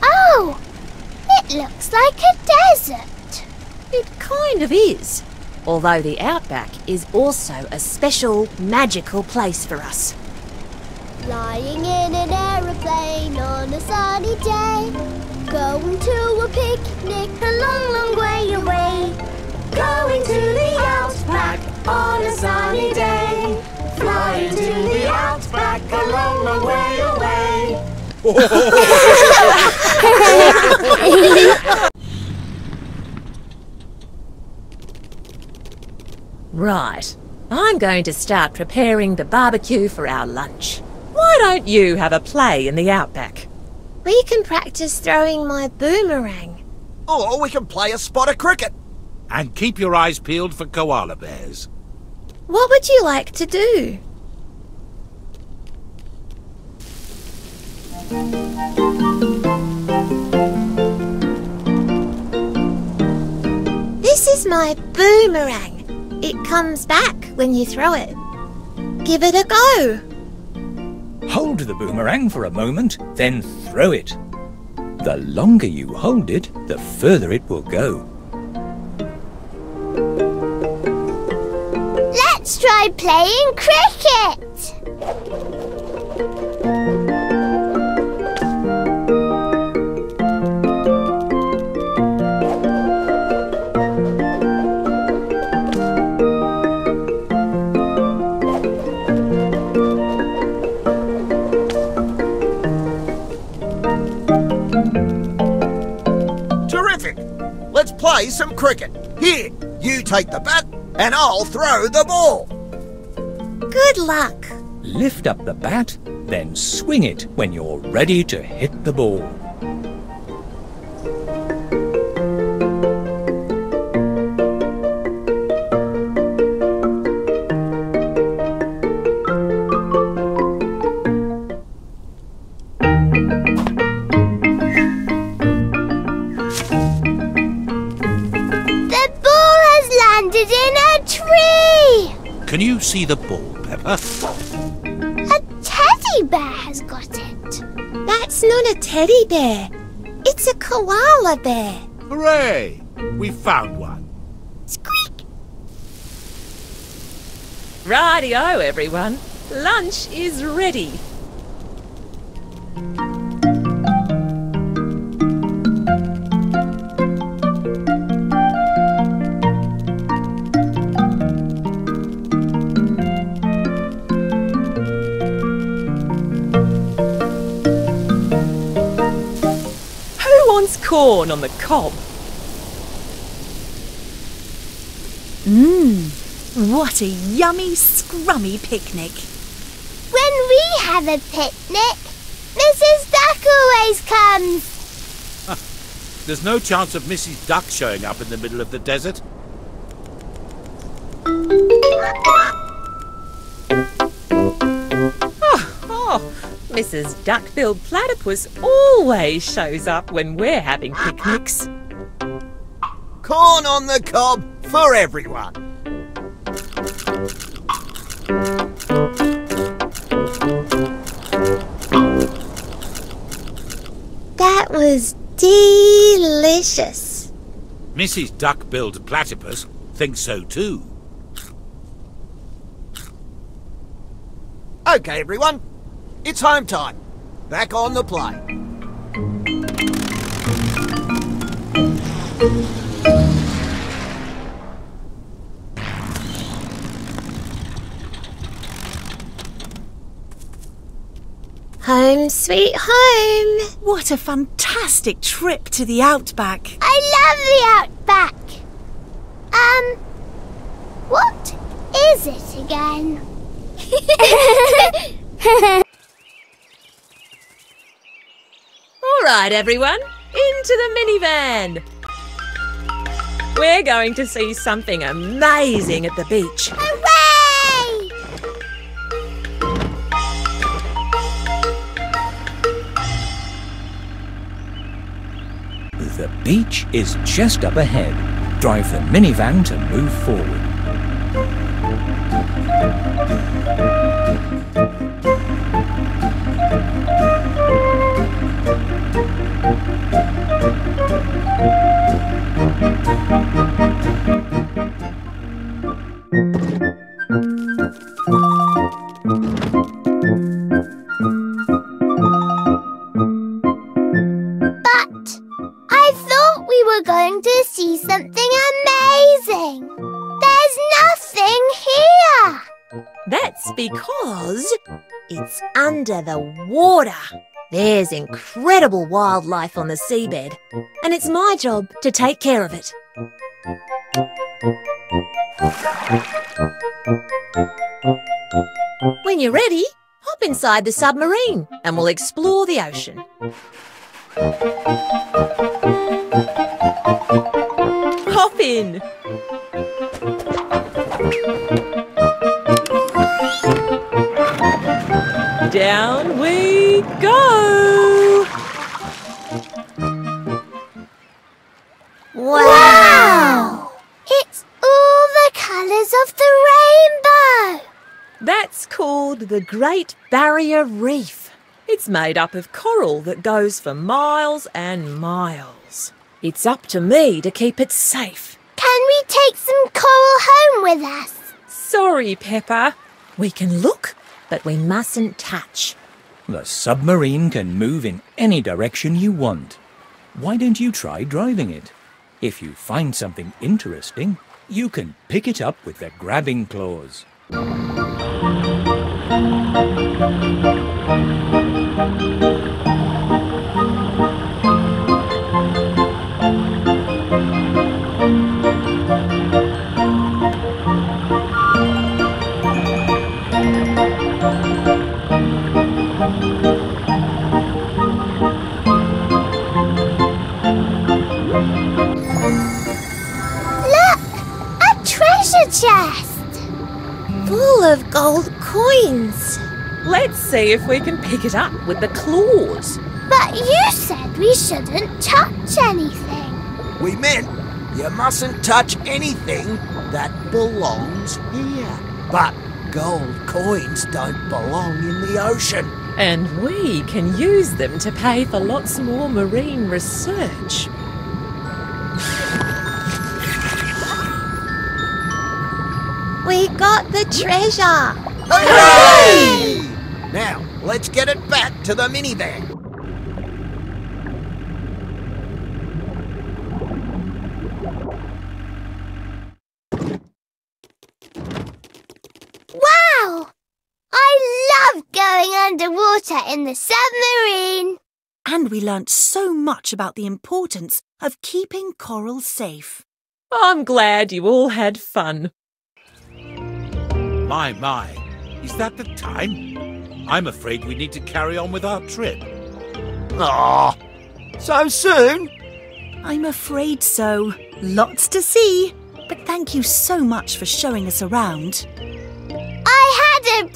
Oh, it looks like a desert. It kind of is. Although the Outback is also a special, magical place for us. Flying in an aeroplane on a sunny day. Going to a picnic a long, long way away. Going to the Outback on a sunny day. Flying to the Outback a long, long way away. Right, I'm going to start preparing the barbecue for our lunch. Why don't you have a play in the Outback? We can practice throwing my boomerang. Or we can play a spot of cricket. And keep your eyes peeled for koala bears. What would you like to do? This is my boomerang. It comes back when you throw it. Give it a go. Hold the boomerang for a moment, then throw it. The longer you hold it, the further it will go. Let's try playing cricket. Play some cricket. Here, you take the bat and I'll throw the ball. Good luck. Lift up the bat, then swing it when you're ready to hit the ball. Can you see the ball, Peppa? A teddy bear has got it. That's not a teddy bear. It's a koala bear. Hooray! We found one. Squeak! Righty-o, everyone. Lunch is ready. Corn on the cob. Mmm, what a yummy, scrummy picnic. When we have a picnic, Missus Duck always comes. Huh. There's no chance of Missus Duck showing up in the middle of the desert. Missus Duckbilled Platypus always shows up when we're having picnics. Corn on the cob for everyone. That was delicious. Missus Duckbilled Platypus thinks so too. Okay, everyone. It's home time. Back on the play. Home sweet home. What a fantastic trip to the Outback. I love the Outback. Um, what is it again? All right, everyone, into the minivan. We're going to see something amazing at the beach. Hooray! The beach is just up ahead. Drive the minivan to move forward. Because it's under the water. There's incredible wildlife on the seabed, and it's my job to take care of it. When you're ready, Hop inside the submarine and we'll explore the ocean. Hop in! Down we go! Wow! Wow. It's all the colours of the rainbow! That's called the Great Barrier Reef. It's made up of coral that goes for miles and miles. It's up to me to keep it safe. Can we take some coral home with us? Sorry, Peppa. We can look, but we mustn't touch. The submarine can move in any direction you want. Why don't you try driving it? If you find something interesting, you can pick it up with the grabbing claws. Chest full of gold coins. Let's see if we can pick it up with the claws. But you said we shouldn't touch anything. We meant you mustn't touch anything that belongs here. But gold coins don't belong in the ocean. And we can use them to pay for lots more marine research. We got the treasure! Hooray! Now, let's get it back to the minivan. Wow! I love going underwater in the submarine. And we learnt so much about the importance of keeping coral safe. I'm glad you all had fun. My, my, is that the time? I'm afraid we need to carry on with our trip. Ah, so soon? I'm afraid so. Lots to see. But thank you so much for showing us around. I had a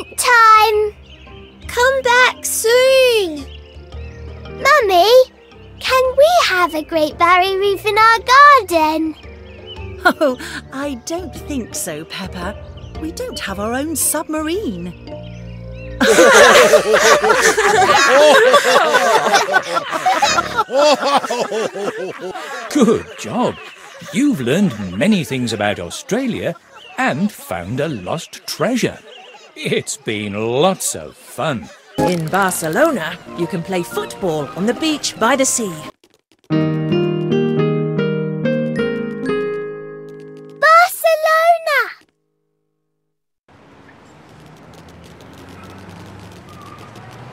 brilliant time. Come back soon. Mummy, can we have a Great Barrier Reef in our garden? Oh, I don't think so, Peppa. We don't have our own submarine. Good job. You've learned many things about Australia and found a lost treasure. It's been lots of fun. In Barcelona, you can play football on the beach by the sea.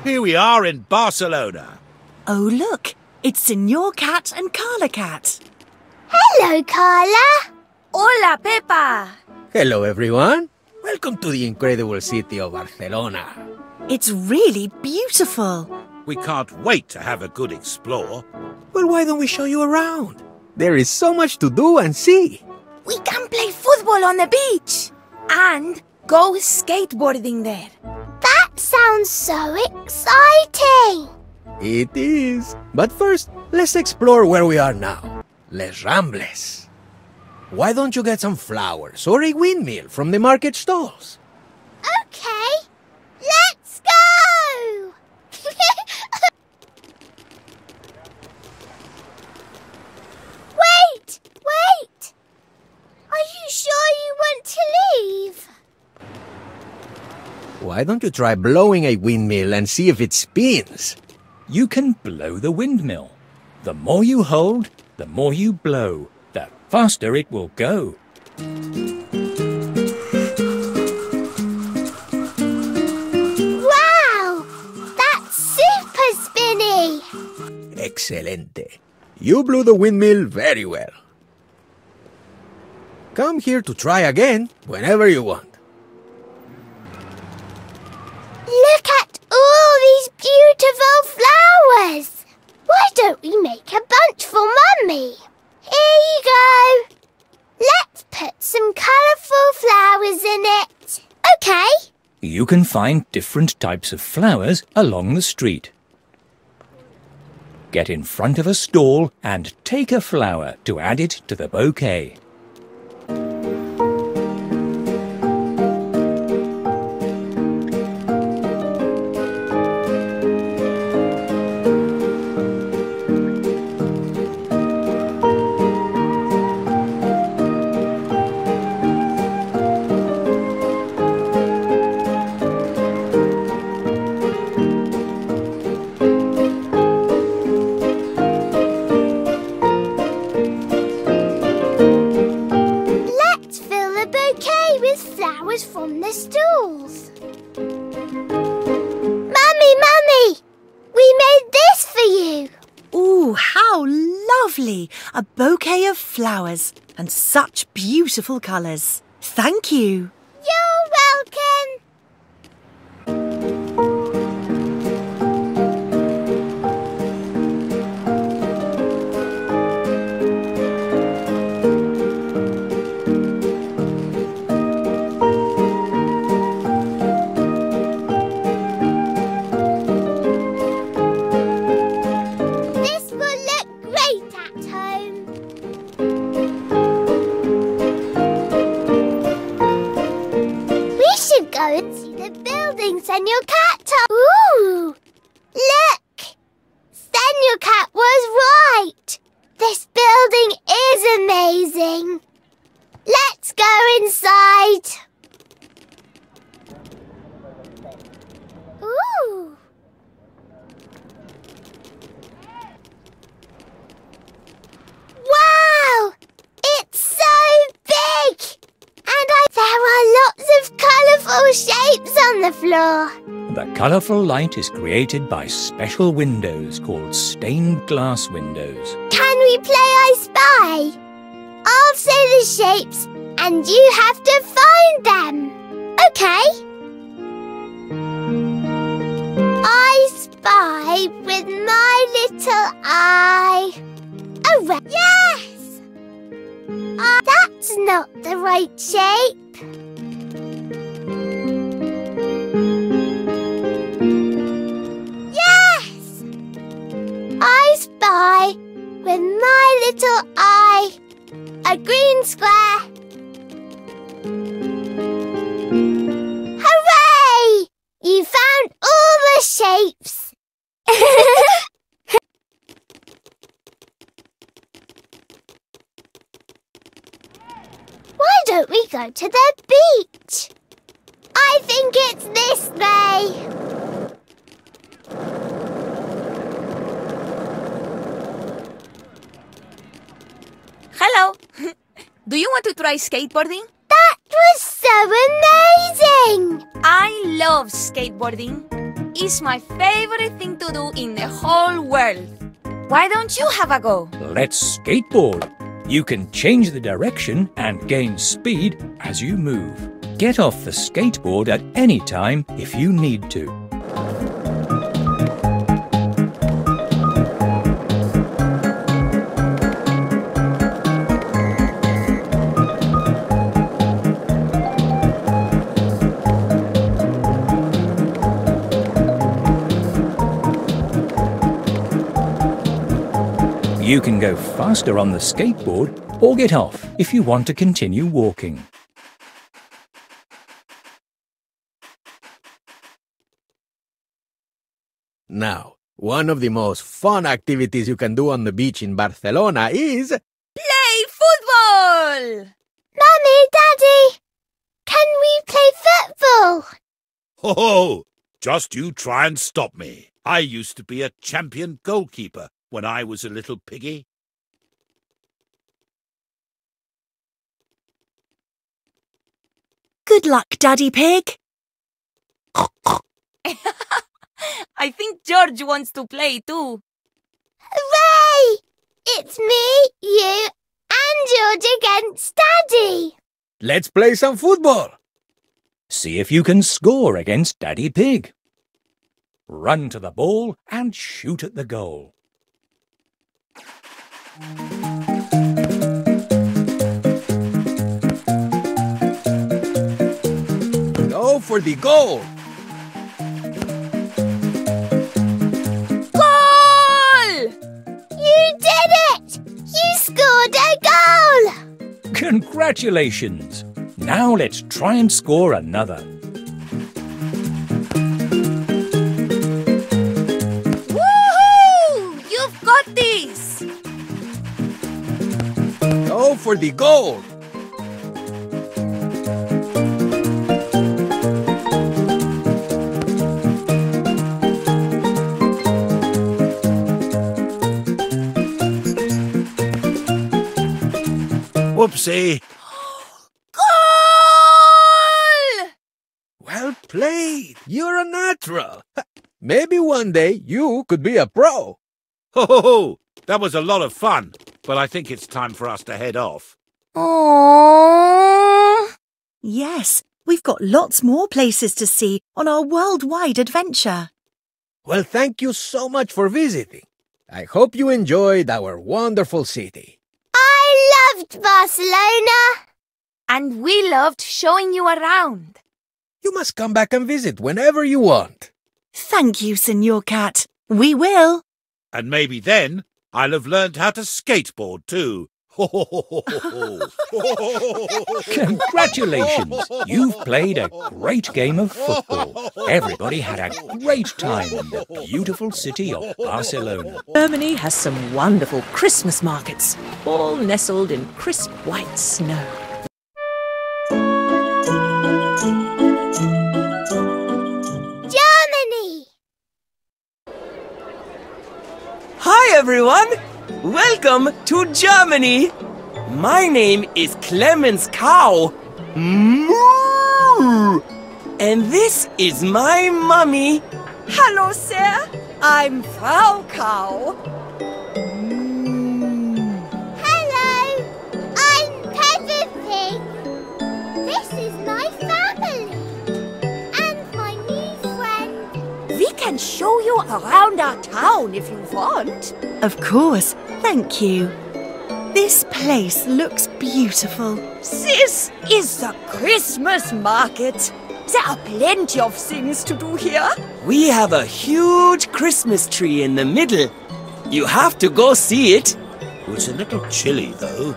Here we are in Barcelona. Oh, look, it's Senor Cat and Carla Cat. Hello, Carla. Hola, Peppa. Hello, everyone. Welcome to the incredible city of Barcelona. It's really beautiful. We can't wait to have a good explore. But why don't we show you around? There is so much to do and see. We can play football on the beach and go skateboarding there. That sounds so exciting! It is. But first, let's explore where we are now. Les Rambles. Why don't you get some flowers or a windmill from the market stalls? Okay, let's go! Wait, wait! Are you sure you want to leave? Why don't you try blowing a windmill and see if it spins? You can blow the windmill. The more you hold, the more you blow, the faster it will go. Wow! That's super spinny! Excelente. You blew the windmill very well. Come here to try again whenever you want. You can find different types of flowers along the street. Get in front of a stall and take a flower to add it to the bouquet. A bouquet of flowers and such beautiful colours. Thank you. You're welcome. Senor Cat! Ooh! Look! Senor Cat was right! This building is amazing! Let's go inside! Ooh! Wow! It's so big! And I... there are lots of colourful shapes on the floor. The colourful light is created by special windows called stained glass windows. Can we play I Spy? I'll say the shapes and you have to find them. Okay. I spy with my little eye. Oh, yes! Uh, that's not the right shape. Yes! I spy with my little eye a green square. Hooray! You found all the shapes. Why don't we go to the beach? I think it's this way. Hello. Do you want to try skateboarding? That was so amazing! I love skateboarding. It's my favorite thing to do in the whole world. Why don't you have a go? Let's skateboard. You can change the direction and gain speed as you move. Get off the skateboard at any time if you need to. You can go faster on the skateboard or get off if you want to continue walking. Now, one of the most fun activities you can do on the beach in Barcelona is... play football! Mummy, Daddy, can we play football? Ho ho! Just you try and stop me. I used to be a champion goalkeeper when I was a little piggy. Good luck, Daddy Pig. I think George wants to play too. Hooray! It's me, you, and George against Daddy. Let's play some football. See if you can score against Daddy Pig. Run to the ball and shoot at the goal. Go for the goal! Goal! You did it! You scored a goal! Congratulations! Now let's try and score another. Woohoo! You've got this! Go for the goal! Whoopsie! Goal! Well played! You're a natural! Maybe one day you could be a pro! Ho ho ho! That was a lot of fun, but I think it's time for us to head off. Aww! Yes, we've got lots more places to see on our worldwide adventure. Well, thank you so much for visiting. I hope you enjoyed our wonderful city. I loved Barcelona! And we loved showing you around. You must come back and visit whenever you want. Thank you, Senor Cat. We will. And maybe then I'll have learned how to skateboard too. Congratulations! You've played a great game of football. Everybody had a great time in the beautiful city of Barcelona. Germany has some wonderful Christmas markets, all nestled in crisp white snow. Germany! Hi, everyone! Welcome to Germany! My name is Clemens Cow. Moo! And this is my mummy. Hello, sir. I'm Frau Cow. Hello. I'm Peppa Pig. This is my family. And my new friend. We can show you around our town if you want. Of course. Thank you. This place looks beautiful. This is the Christmas market. There are plenty of things to do here. We have a huge Christmas tree in the middle. You have to go see it. It's a little chilly, though.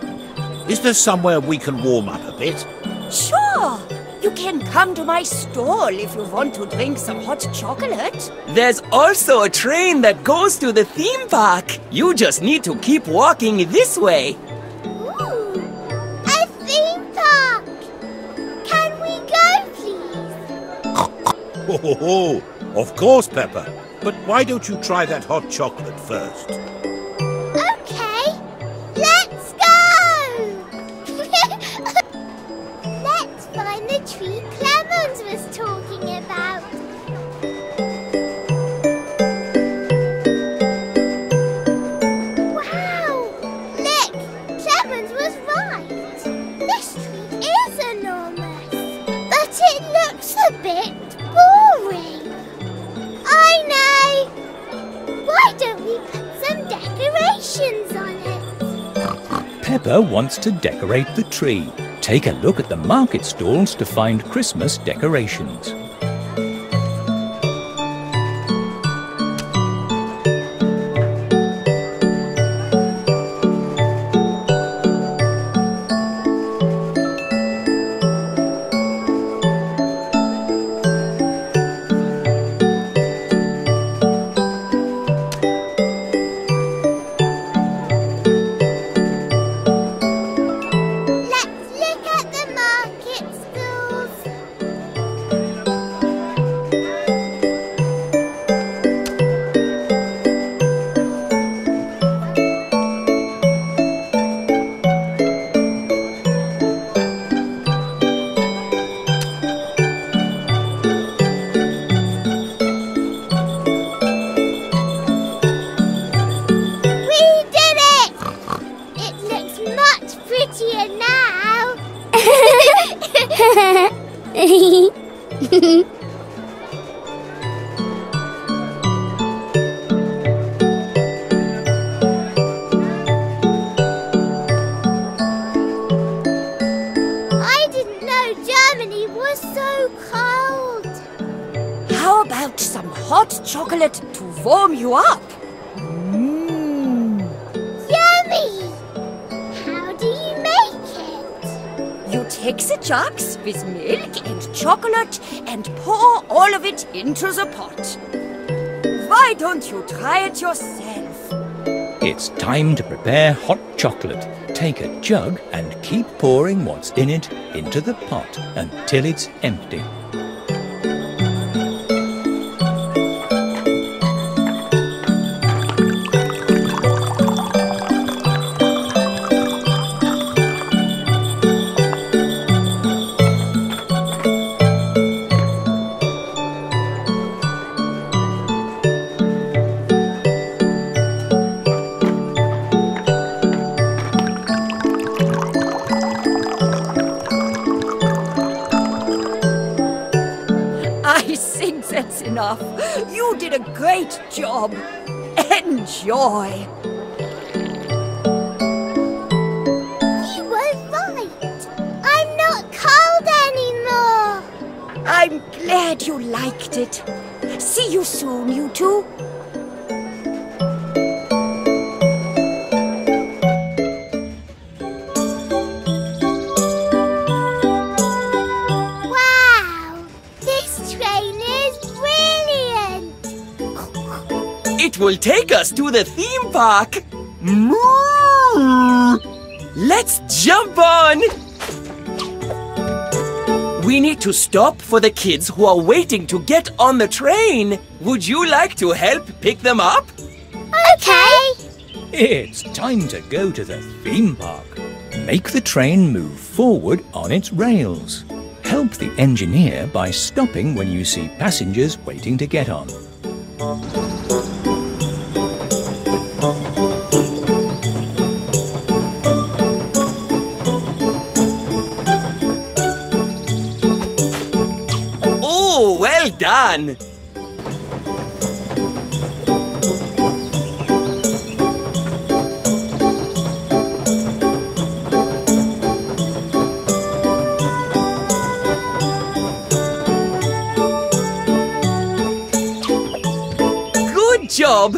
Is there somewhere we can warm up a bit? Sure. You can come to my stall if you want to drink some hot chocolate. There's also a train that goes to the theme park. You just need to keep walking this way. Ooh, a theme park! Can we go, please? Ho, ho, ho. Of course, Peppa. But why don't you try that hot chocolate first? Okay, let's go! Let's find the tree Clemens was talking about. A bit boring. I know. Why don't we put some decorations on it? Peppa wants to decorate the tree. Take a look at the market stalls to find Christmas decorations. chocolate to warm you up. Mm. Yummy! How do you make it? You take the jugs with milk and chocolate and pour all of it into the pot. Why don't you try it yourself? It's time to prepare hot chocolate. Take a jug and keep pouring what's in it into the pot until it's empty. Enough. You did a great job. Enjoy. You were right. I'm not cold anymore. I'm glad you liked it. See you soon, you two. It will take us to the theme park. Let's jump on. We need to stop for the kids who are waiting to get on the train. Would you like to help pick them up? Okay. It's time to go to the theme park. Make the train move forward on its rails. Help the engineer by stopping when you see passengers waiting to get on. Done. Good job.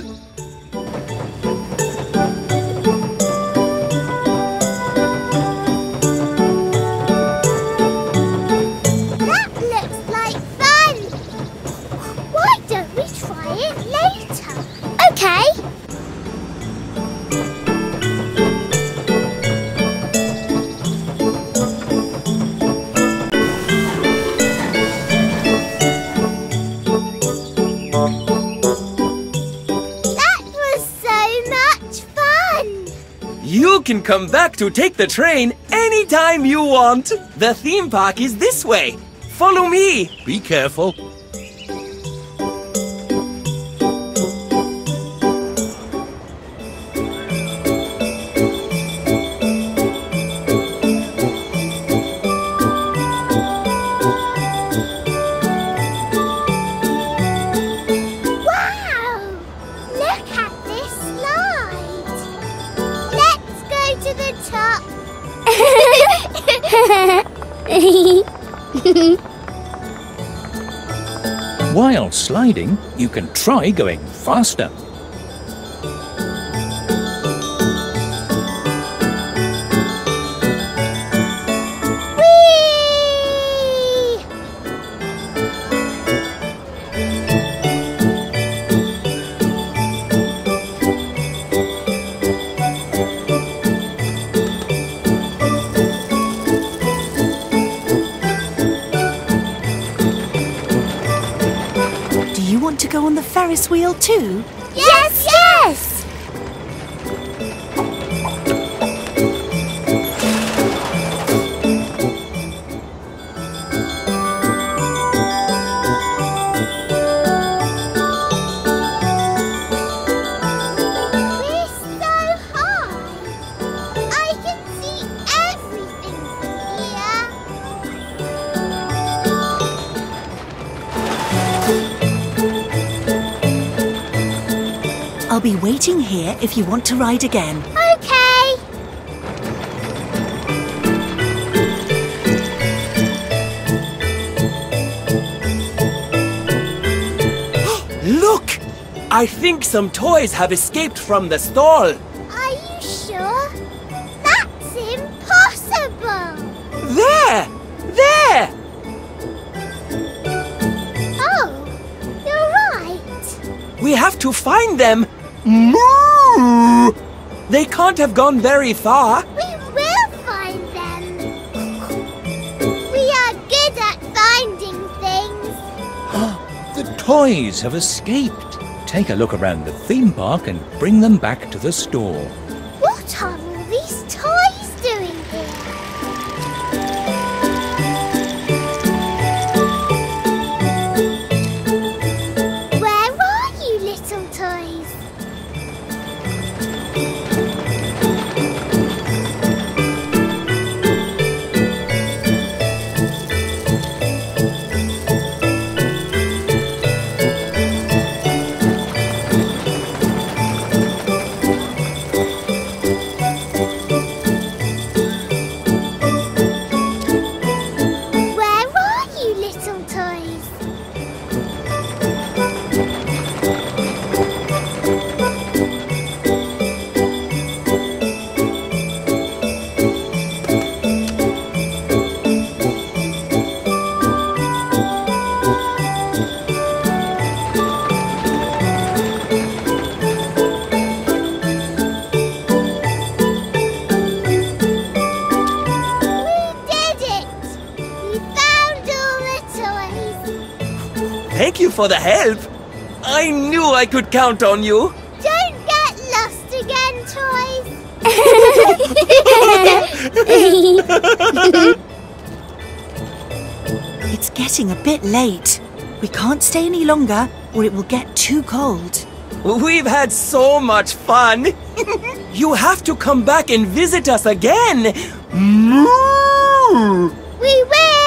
Can come back to take the train anytime you want. The theme park is this way. Follow me. Be careful. While sliding, you can try going faster. Ferris wheel too? Yes, yes! We're so high! I can see everything from here! I'll be waiting here if you want to ride again. Okay! Look! I think some toys have escaped from the stall. Are you sure? That's impossible! There! There! Oh, you're right. We have to find them. Moo! They can't have gone very far. We will find them. We are good at finding things. The toys have escaped. Take a look around the theme park and bring them back to the store. What are all these toys doing here? Where are you, little toys? For the help. I knew I could count on you. Don't get lost again, toys. It's getting a bit late. We can't stay any longer or it will get too cold. We've had so much fun. You have to come back and visit us again. We will.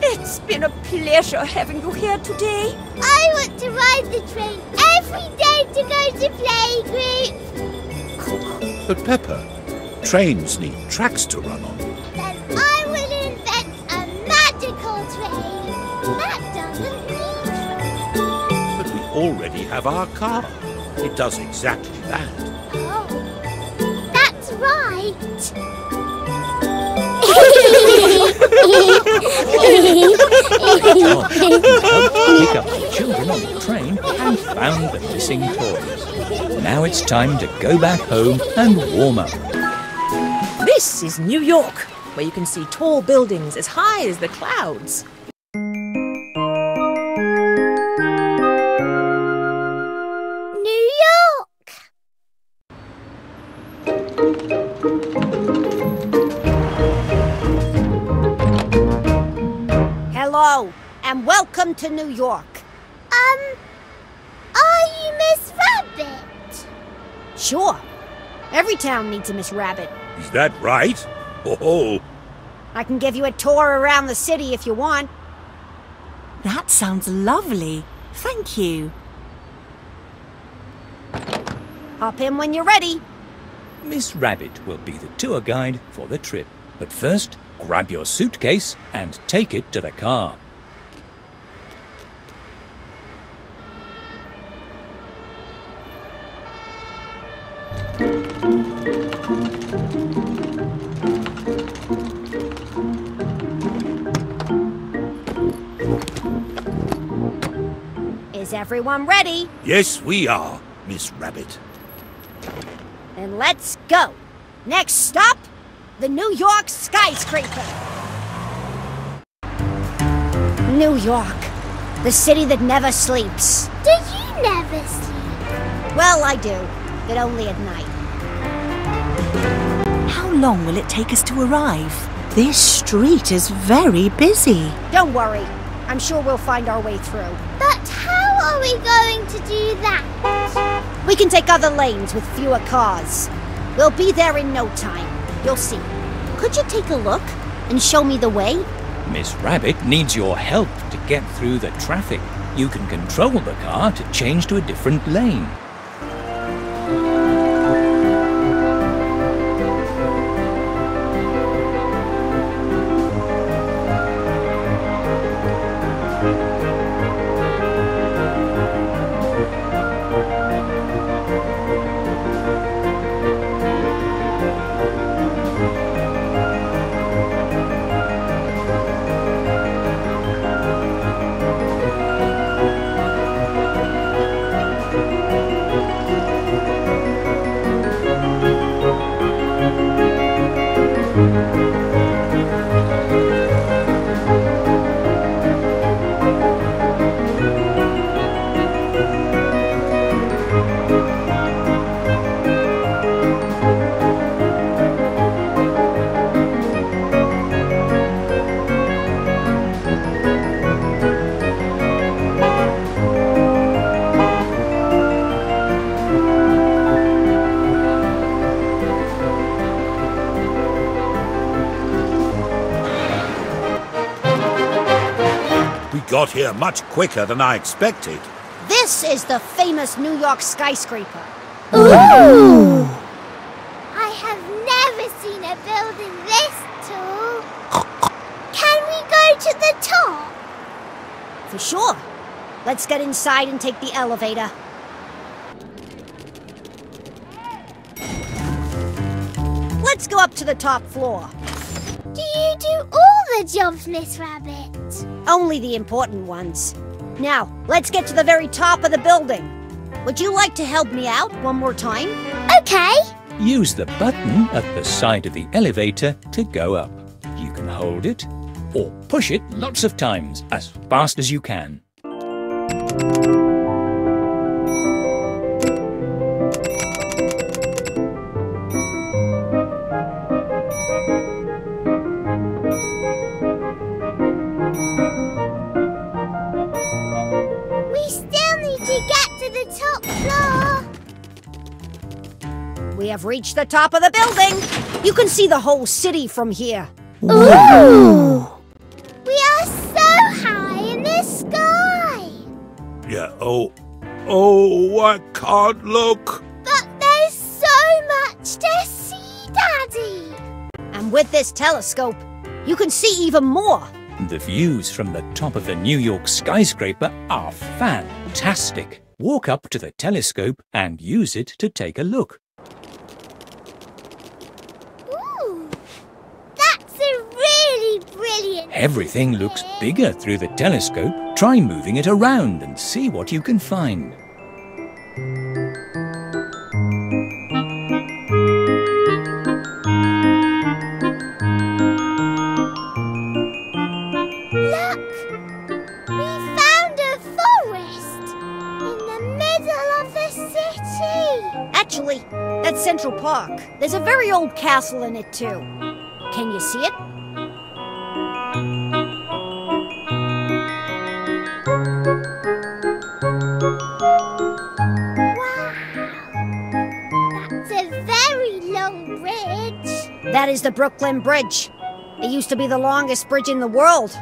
It's been a pleasure having you here today. I want to ride the train every day to go to playgroup. But Peppa, trains need tracks to run on. Then I will invent a magical train. That doesn't need tracks. But we already have our car. It does exactly that. Oh, that's right. John picked up the children on the train and found the missing toys. Now it's time to go back home and warm up. This is New York, where you can see tall buildings as high as the clouds. New York! Hello, and welcome to New York. Um, are you Miss Rabbit? Sure. Every town needs a Miss Rabbit. Is that right? Oh. I can give you a tour around the city if you want. That sounds lovely. Thank you. Hop in when you're ready. Miss Rabbit will be the tour guide for the trip. But first, grab your suitcase and take it to the car. Is everyone ready? Yes, we are, Miss Rabbit. Then let's go. Next stop, the New York skyscraper. New York, the city that never sleeps. Do you never sleep? Well, I do, but only at night. How long will it take us to arrive? This street is very busy. Don't worry, I'm sure we'll find our way through. But how are we going to do that? We can take other lanes with fewer cars. We'll be there in no time. You'll see. Could you take a look and show me the way? Miss Rabbit needs your help to get through the traffic. You can control the car to change to a different lane. got here much quicker than I expected. This is the famous New York skyscraper. Ooh! I have never seen a building this tall. Can we go to the top? For sure. Let's get inside and take the elevator. Let's go up to the top floor. Do you do all the jobs, Miss Rabbit? Only the important ones. Now, let's get to the very top of the building. Would you like to help me out one more time? Okay. Use the button at the side of the elevator to go up. You can hold it or push it lots of times as fast as you can. We have reached the top of the building. You can see the whole city from here. Ooh! We are so high in the sky. Yeah, oh, oh, I can't look. But there's so much to see, Daddy. And with this telescope, you can see even more. The views from the top of the New York skyscraper are fantastic. Walk up to the telescope and use it to take a look. Brilliant. Everything looks bigger through the telescope. Try moving it around and see what you can find. Look! We found a forest in the middle of the city. Actually, that's Central Park. There's a very old castle in it too. Can you see it? That is the Brooklyn Bridge. It used to be the longest bridge in the world.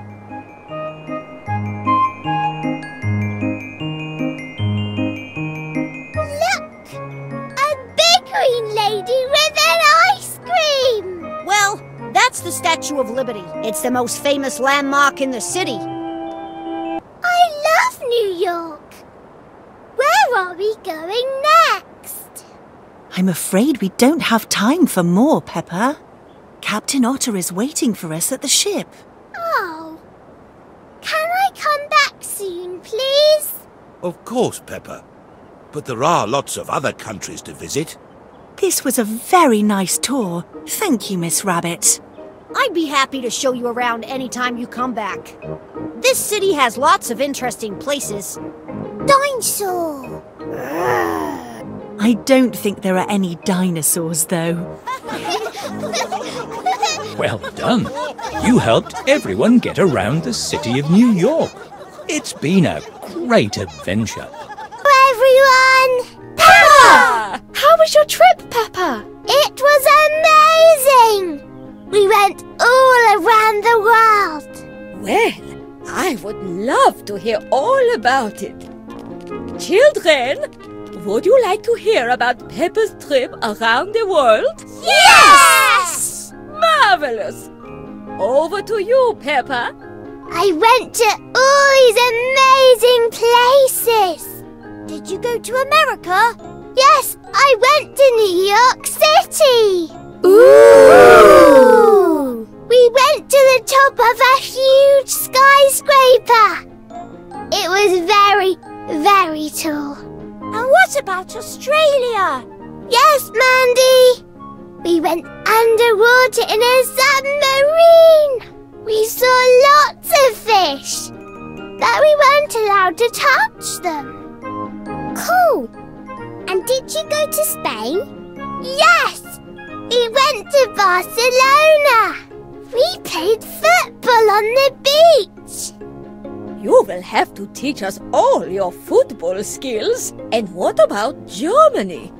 Look! A big green lady with an ice cream! Well, that's the Statue of Liberty. It's the most famous landmark in the city. I love New York. Where are we going next? I'm afraid we don't have time for more, Peppa. Captain Otter is waiting for us at the ship. Oh. Can I come back soon, please? Of course, Peppa. But there are lots of other countries to visit. This was a very nice tour. Thank you, Miss Rabbit. I'd be happy to show you around any time you come back. This city has lots of interesting places. Dinosaur! I don't think there are any dinosaurs, though. Well done. You helped everyone get around the city of New York. It's been a great adventure. Everyone! Peppa! How was your trip, Peppa? It was amazing! We went all around the world. Well, I would love to hear all about it. Children, would you like to hear about Peppa's trip around the world? Yes! Marvelous! Over to you, Peppa. I went to all these amazing places. Did you go to America? Yes, I went to New York City. Ooh! We went to the top of a huge skyscraper. It was very, very tall. And what about Australia? Yes, Mandy! We went underwater in a submarine! We saw lots of fish, but we weren't allowed to touch them. Cool! And did you go to Spain? Yes! We went to Barcelona! We played football on the beach! You will have to teach us all your football skills. And what about Germany?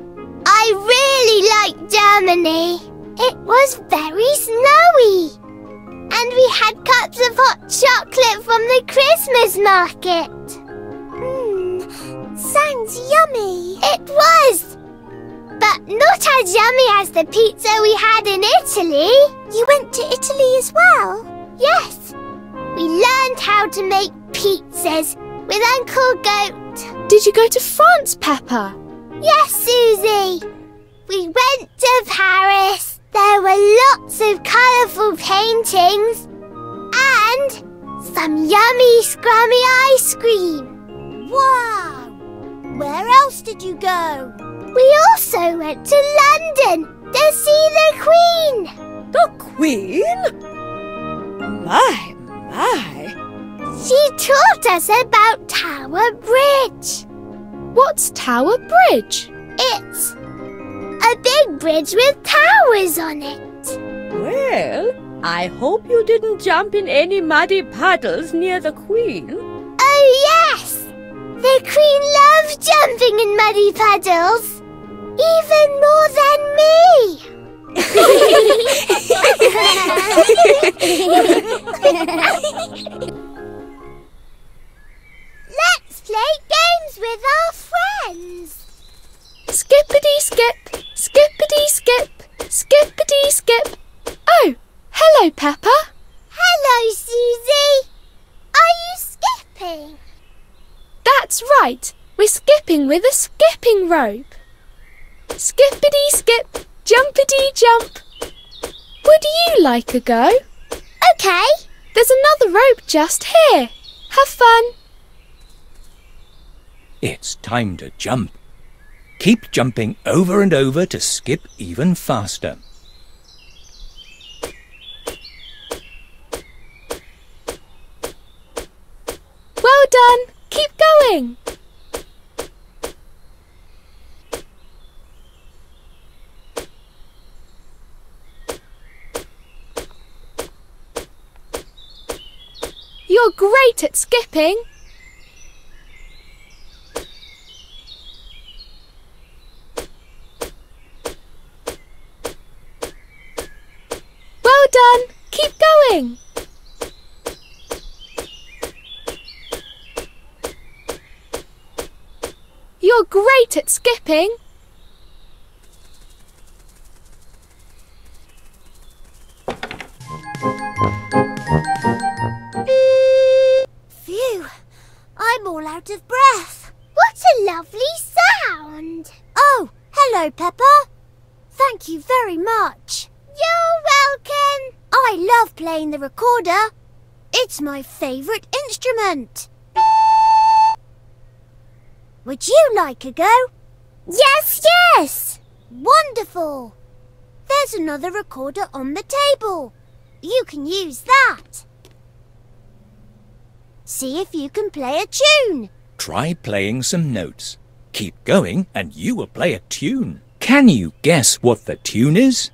I really liked Germany. It was very snowy. And we had cups of hot chocolate from the Christmas market. Mmm, sounds yummy. It was! But not as yummy as the pizza we had in Italy. You went to Italy as well? Yes. We learned how to make pizzas with Uncle Goat. Did you go to France, Peppa? Yes, Susie. We went to Paris. There were lots of colourful paintings and some yummy, scrummy ice cream. Wow! Where else did you go? We also went to London to see the Queen. The Queen? My, my. She taught us about Tower Bridge. What's Tower Bridge? It's a big bridge with towers on it. Well, I hope you didn't jump in any muddy puddles near the Queen. Oh, yes! The Queen loved jumping in muddy puddles. Even more than me! Let's play games with our friends. Skippity-skip, skippity-skip, skippity-skip. Oh, hello, Peppa. Hello, Susie. Are you skipping? That's right. We're skipping with a skipping rope. Skippity-skip, jumpity-jump. Would you like a go? OK. There's another rope just here. Have fun. It's time to jump. Keep jumping over and over to skip even faster. Well done! Keep going! You're great at skipping! Done. Keep going. You're great at skipping. Phew, I'm all out of breath. What a lovely sound. Oh, hello, Peppa. Thank you very much. You're welcome! I love playing the recorder. It's my favourite instrument. Would you like a go? Yes, yes! Wonderful! There's another recorder on the table. You can use that. See if you can play a tune. Try playing some notes. Keep going and you will play a tune. Can you guess what the tune is?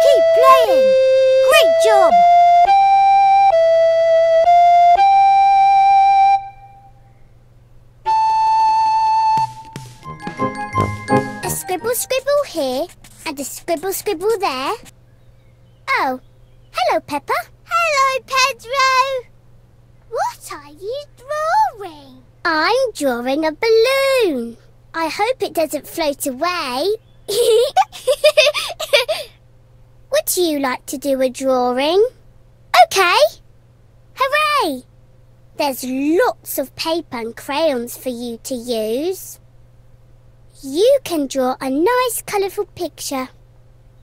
Keep playing! Great job! A scribble scribble here and a scribble scribble there. Oh, hello Peppa. Hello Pedro. What are you drawing? I'm drawing a balloon. I hope it doesn't float away. Would you like to do a drawing? OK. Hooray! There's lots of paper and crayons for you to use. You can draw a nice colourful picture.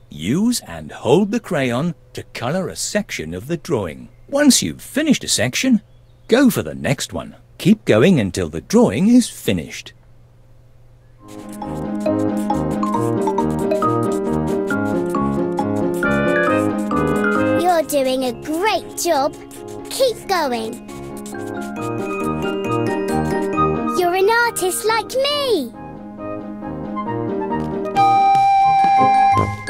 Use and hold the crayon to colour a section of the drawing. Once you've finished a section, go for the next one. Keep going until the drawing is finished. You're doing a great job. Keep going. You're an artist like me.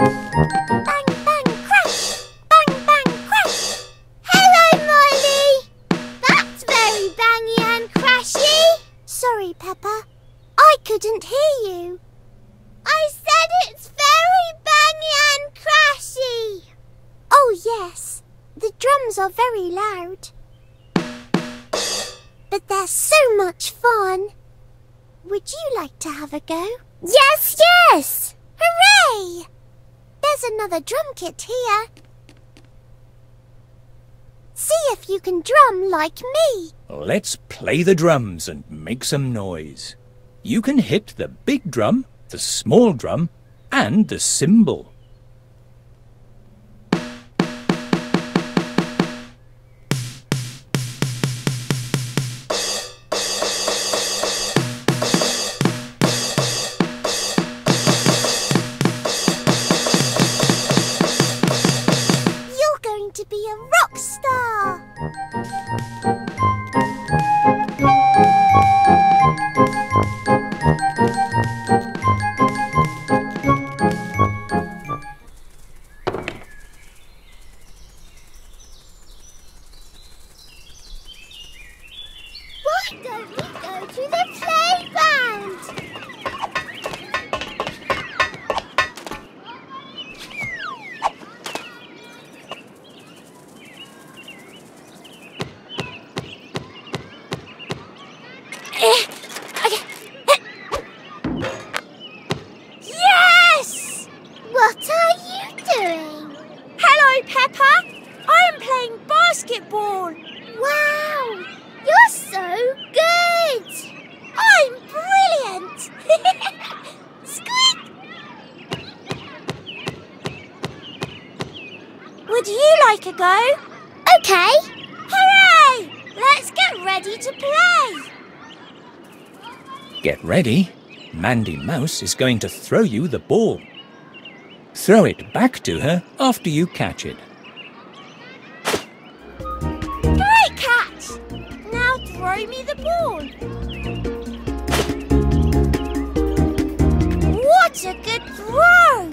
Bang, bang, crash! Bang, bang, crash! Hello, Molly! That's very bangy and crashy. Sorry, Peppa. I couldn't hear you. I said said it's very bangy and crashy. Oh, yes. The drums are very loud. But they're so much fun. Would you like to have a go? Yes, yes! Hooray! There's another drum kit here. See if you can drum like me. Let's play the drums and make some noise. You can hit the big drum, the small drum, and the cymbal. Ready? Mandy Mouse is going to throw you the ball. Throw it back to her after you catch it. Great catch! Now throw me the ball. What a good throw!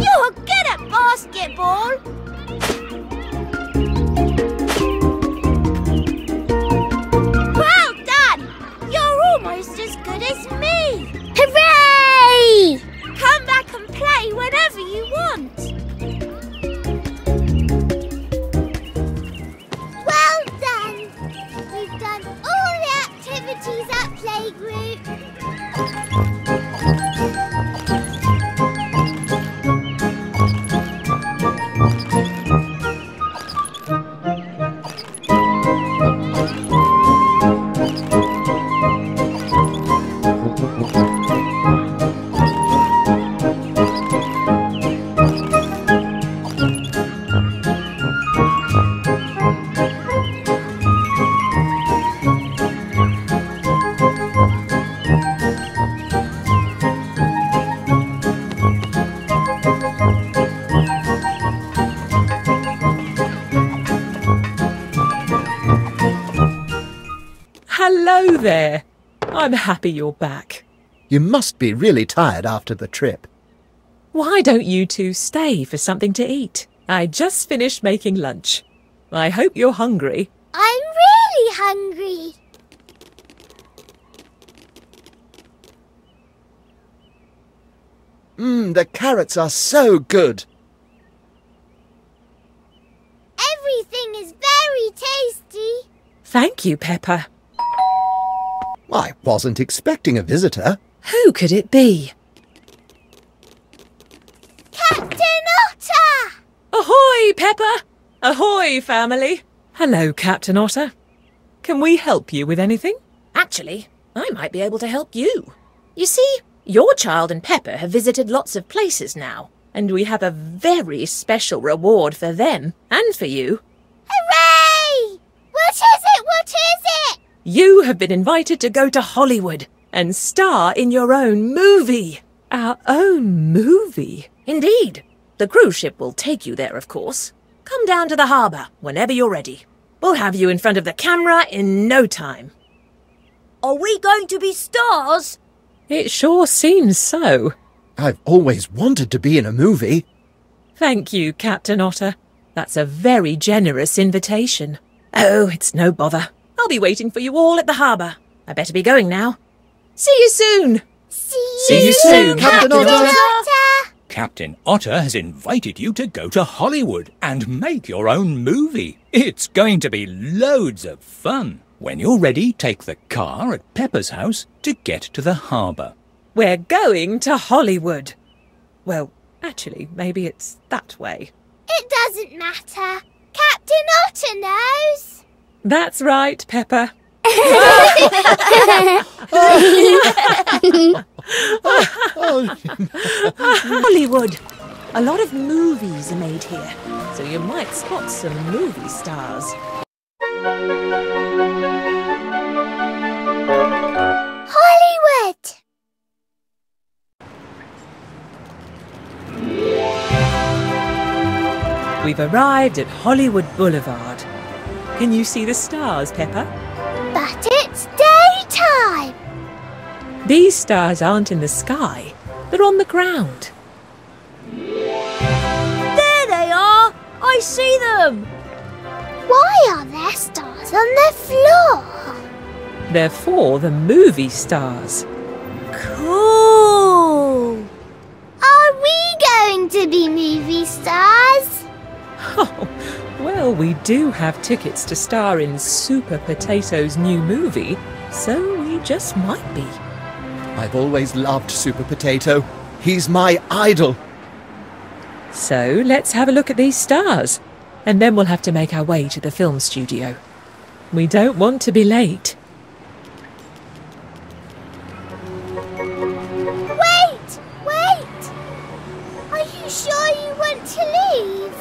You're good at basketball. There. I'm happy you're back. You must be really tired after the trip. Why don't you two stay for something to eat? I just finished making lunch. I hope you're hungry. I'm really hungry. Mmm, the carrots are so good. Everything is very tasty. Thank you, Peppa. I wasn't expecting a visitor. Who could it be? Captain Otter! Ahoy, Peppa! Ahoy, family! Hello, Captain Otter. Can we help you with anything? Actually, I might be able to help you. You see, your child and Peppa have visited lots of places now, and we have a very special reward for them and for you. Hooray! What is it? What is it? You have been invited to go to Hollywood and star in your own movie. Our own movie? Indeed. The cruise ship will take you there, of course. Come down to the harbour whenever you're ready. We'll have you in front of the camera in no time. Are we going to be stars? It sure seems so. I've always wanted to be in a movie. Thank you, Captain Otter. That's a very generous invitation. Oh, it's no bother. I'll be waiting for you all at the harbour. I better be going now. See you soon. See you, See you soon, Captain, Captain Otter. Otter. Captain Otter has invited you to go to Hollywood and make your own movie. It's going to be loads of fun. When you're ready, take the car at Peppa's house to get to the harbour. We're going to Hollywood. Well, actually, maybe it's that way. It doesn't matter. Captain Otter knows. That's right, Peppa. Hollywood. A lot of movies are made here, so you might spot some movie stars. Hollywood. We've arrived at Hollywood Boulevard. Can you see the stars, Peppa? But it's daytime! These stars aren't in the sky, they're on the ground. There they are! I see them! Why are there stars on the floor? They're for the movie stars. Cool! Are we going to be movie stars? Oh, well, we do have tickets to star in Super Potato's new movie, so we just might be. I've always loved Super Potato. He's my idol. So let's have a look at these stars, and then we'll have to make our way to the film studio. We don't want to be late. Wait! Wait! Are you sure you want to leave?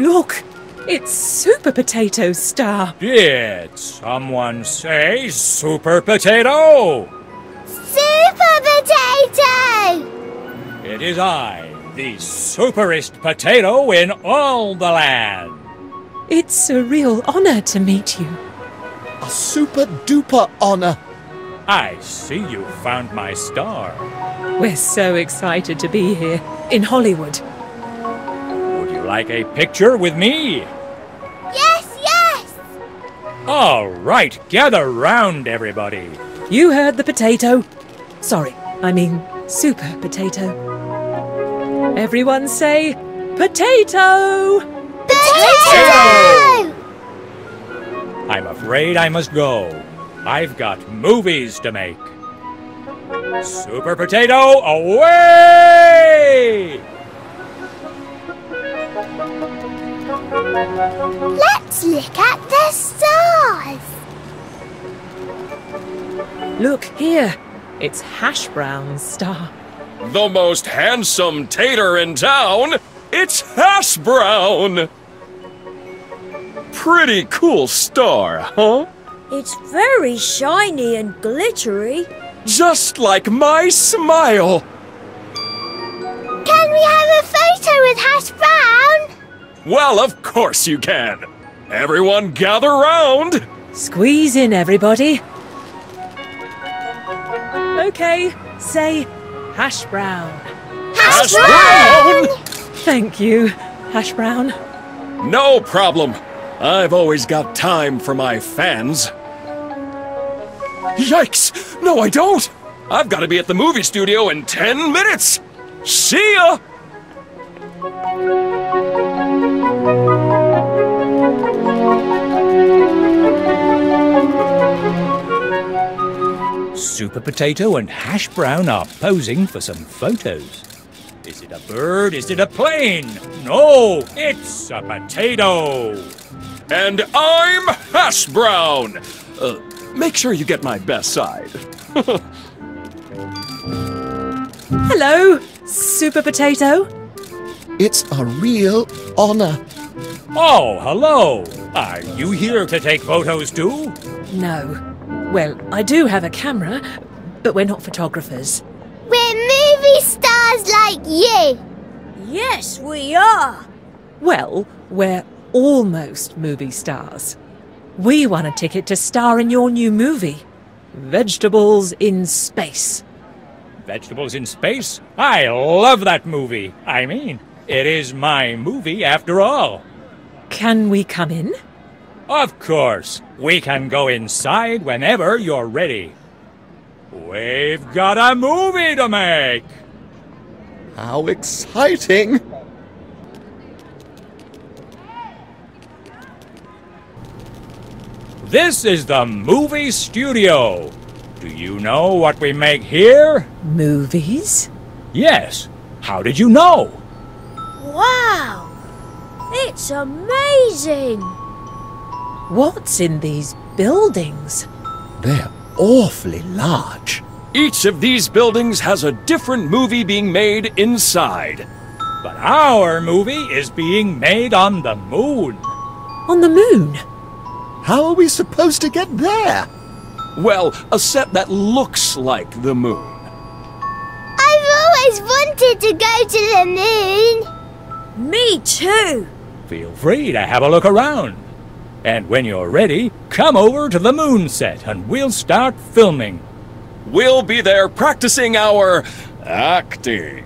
Look, it's Super Potato's star. Did someone say Super Potato? Super Potato! It is I, the superest potato in all the land. It's a real honour to meet you. A super duper honour. I see you found my star. We're so excited to be here, in Hollywood. Would you like a picture with me? Yes, yes! All right, gather round, everybody. You heard the potato. Sorry, I mean Super Potato. Everyone say, potato! Potato! Potato! I'm afraid I must go. I've got movies to make. Super Potato, away! Let's look at the stars. Look here. It's Hash Brown's star. The most handsome tater in town. It's Hash Brown. Pretty cool star, huh? It's very shiny and glittery. Just like my smile. Can we have a photo with Hash Brown? Well, of course you can. Everyone gather round. Squeeze in, everybody. Okay, say Hash Brown. Hash, Hash Brown! Brown! Thank you, Hash Brown. No problem. I've always got time for my fans. Yikes! No, I don't! I've got to be at the movie studio in ten minutes! See ya! Super Potato and Hash Brown are posing for some photos. Is it a bird? Is it a plane? No, it's a potato! And I'm Hash Brown! Uh, Make sure you get my best side. Hello, Super Potato. It's a real honor. Oh, hello. Are you here to take photos too? No. Well, I do have a camera, but we're not photographers. We're movie stars like you. Yes, we are. Well, we're almost movie stars. We won a ticket to star in your new movie, Vegetables in Space. Vegetables in Space? I love that movie. I mean, It is my movie after all. Can we come in? Of course. We can go inside whenever you're ready. We've got a movie to make! How exciting! This is the movie studio. Do you know what we make here? Movies? Yes. How did you know? Wow! It's amazing! What's in these buildings? They're awfully large. Each of these buildings has a different movie being made inside. But our movie is being made on the moon. On the moon? How are we supposed to get there? Well, a set that looks like the moon. I've always wanted to go to the moon. Me too. Feel free to have a look around. And when you're ready, come over to the moon set and we'll start filming. We'll be there practicing our acting.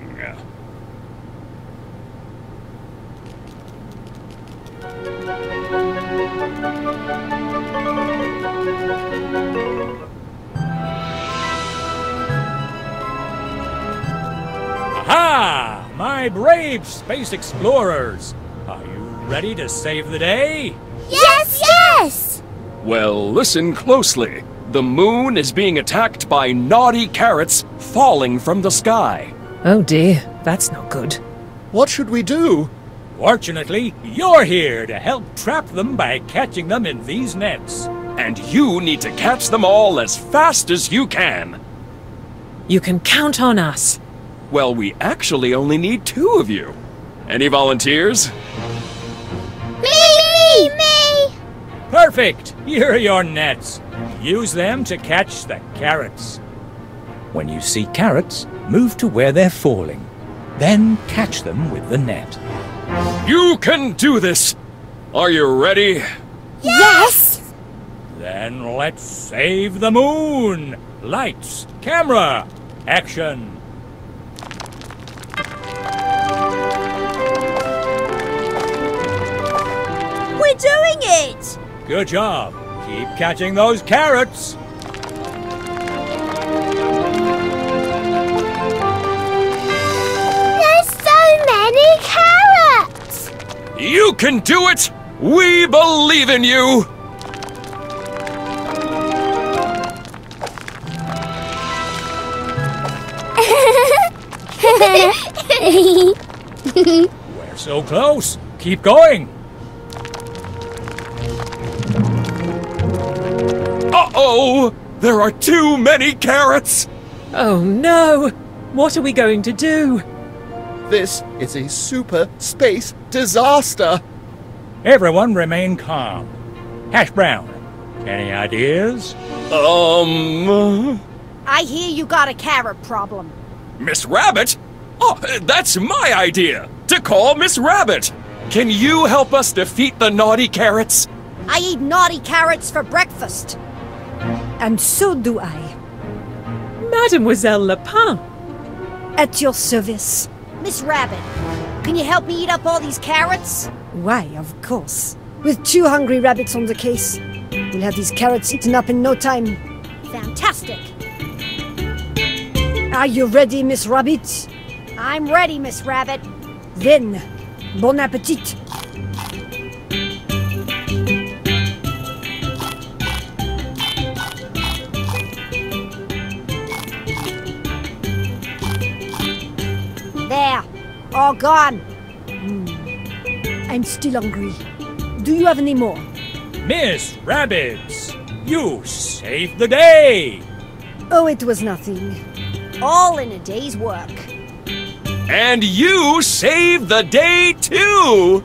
Aha! My brave space explorers! Are you ready to save the day? Yes, yes! Well, listen closely. The moon is being attacked by naughty carrots falling from the sky. Oh dear, that's not good. What should we do? Fortunately, you're here to help trap them by catching them in these nets. And you need to catch them all as fast as you can. You can count on us. Well, we actually only need two of you. Any volunteers? Me! Me! Me! Perfect! Here are your nets. Use them to catch the carrots. When you see carrots, move to where they're falling. Then catch them with the net. You can do this! Are you ready? Yes! Then let's save the moon! Lights, camera, action! We're doing it! Good job. Keep catching those carrots. There's so many carrots! You can do it! We believe in you! We're so close. Keep going. Uh-oh! There are too many carrots! Oh no! What are we going to do? This is a super space disaster! Everyone remain calm. Hash Brown, any ideas? Um... I hear you got a carrot problem. Miss Rabbit? Oh, that's my idea! To call Miss Rabbit! Can you help us defeat the naughty carrots? I eat naughty carrots for breakfast. And so do I. Mademoiselle Lapin. At your service. Miss Rabbit, can you help me eat up all these carrots? Why, of course. With two hungry rabbits on the case, we'll have these carrots eaten up in no time. Fantastic. Are you ready, Miss Rabbit? I'm ready, Miss Rabbit. Then, bon appétit. There, all gone. Mm. I'm still hungry. Do you have any more? Miss Rabbits, you saved the day! Oh, it was nothing. All in a day's work. And you saved the day too!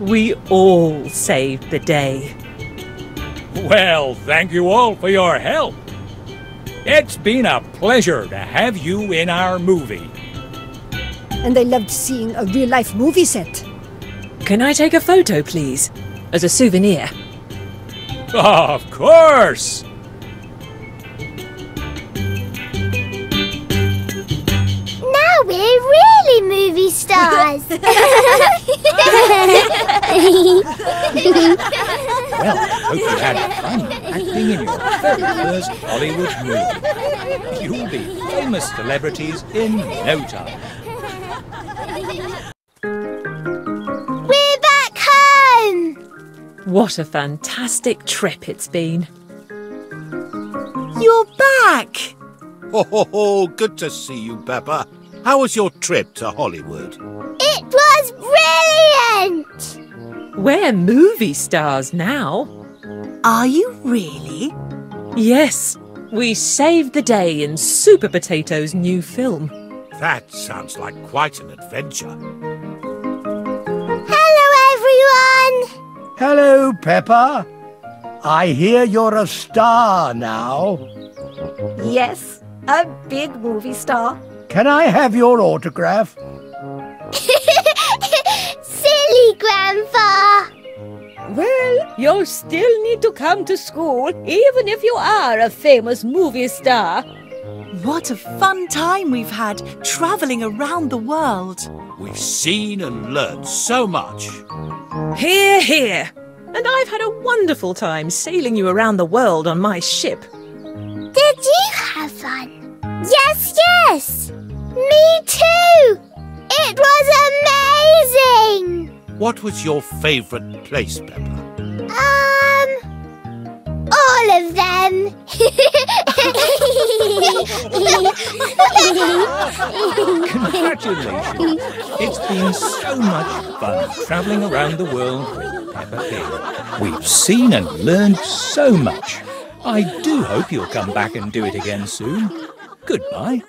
We all saved the day. Well, thank you all for your help. It's been a pleasure to have you in our movie. And I loved seeing a real-life movie set. Can I take a photo, please? As a souvenir. Of course! Now we're really movie three stars. Well, I hope you had fun acting in your very first Hollywood movie. You'll be famous celebrities in no time. We're back home! What a fantastic trip it's been. You're back! Ho, ho, ho, good to see you, Peppa. How was your trip to Hollywood? It was brilliant! We're movie stars now. Are you really? Yes, we saved the day in Super Potato's new film. That sounds like quite an adventure. Hello, everyone! Hello, Peppa. I hear you're a star now. Yes, a big movie star. Can I have your autograph? Silly Grandpa! Well, you still need to come to school, even if you are a famous movie star. What a fun time we've had, travelling around the world. We've seen and learned so much. Hear, hear! And I've had a wonderful time sailing you around the world on my ship. Did you have fun? Yes, yes! Me too! It was amazing! What was your favourite place, Peppa? Um... All of them! Congratulations! It's been so much fun travelling around the world with Peppa Pig. We've seen and learned so much. I do hope you'll come back and do it again soon. Goodbye.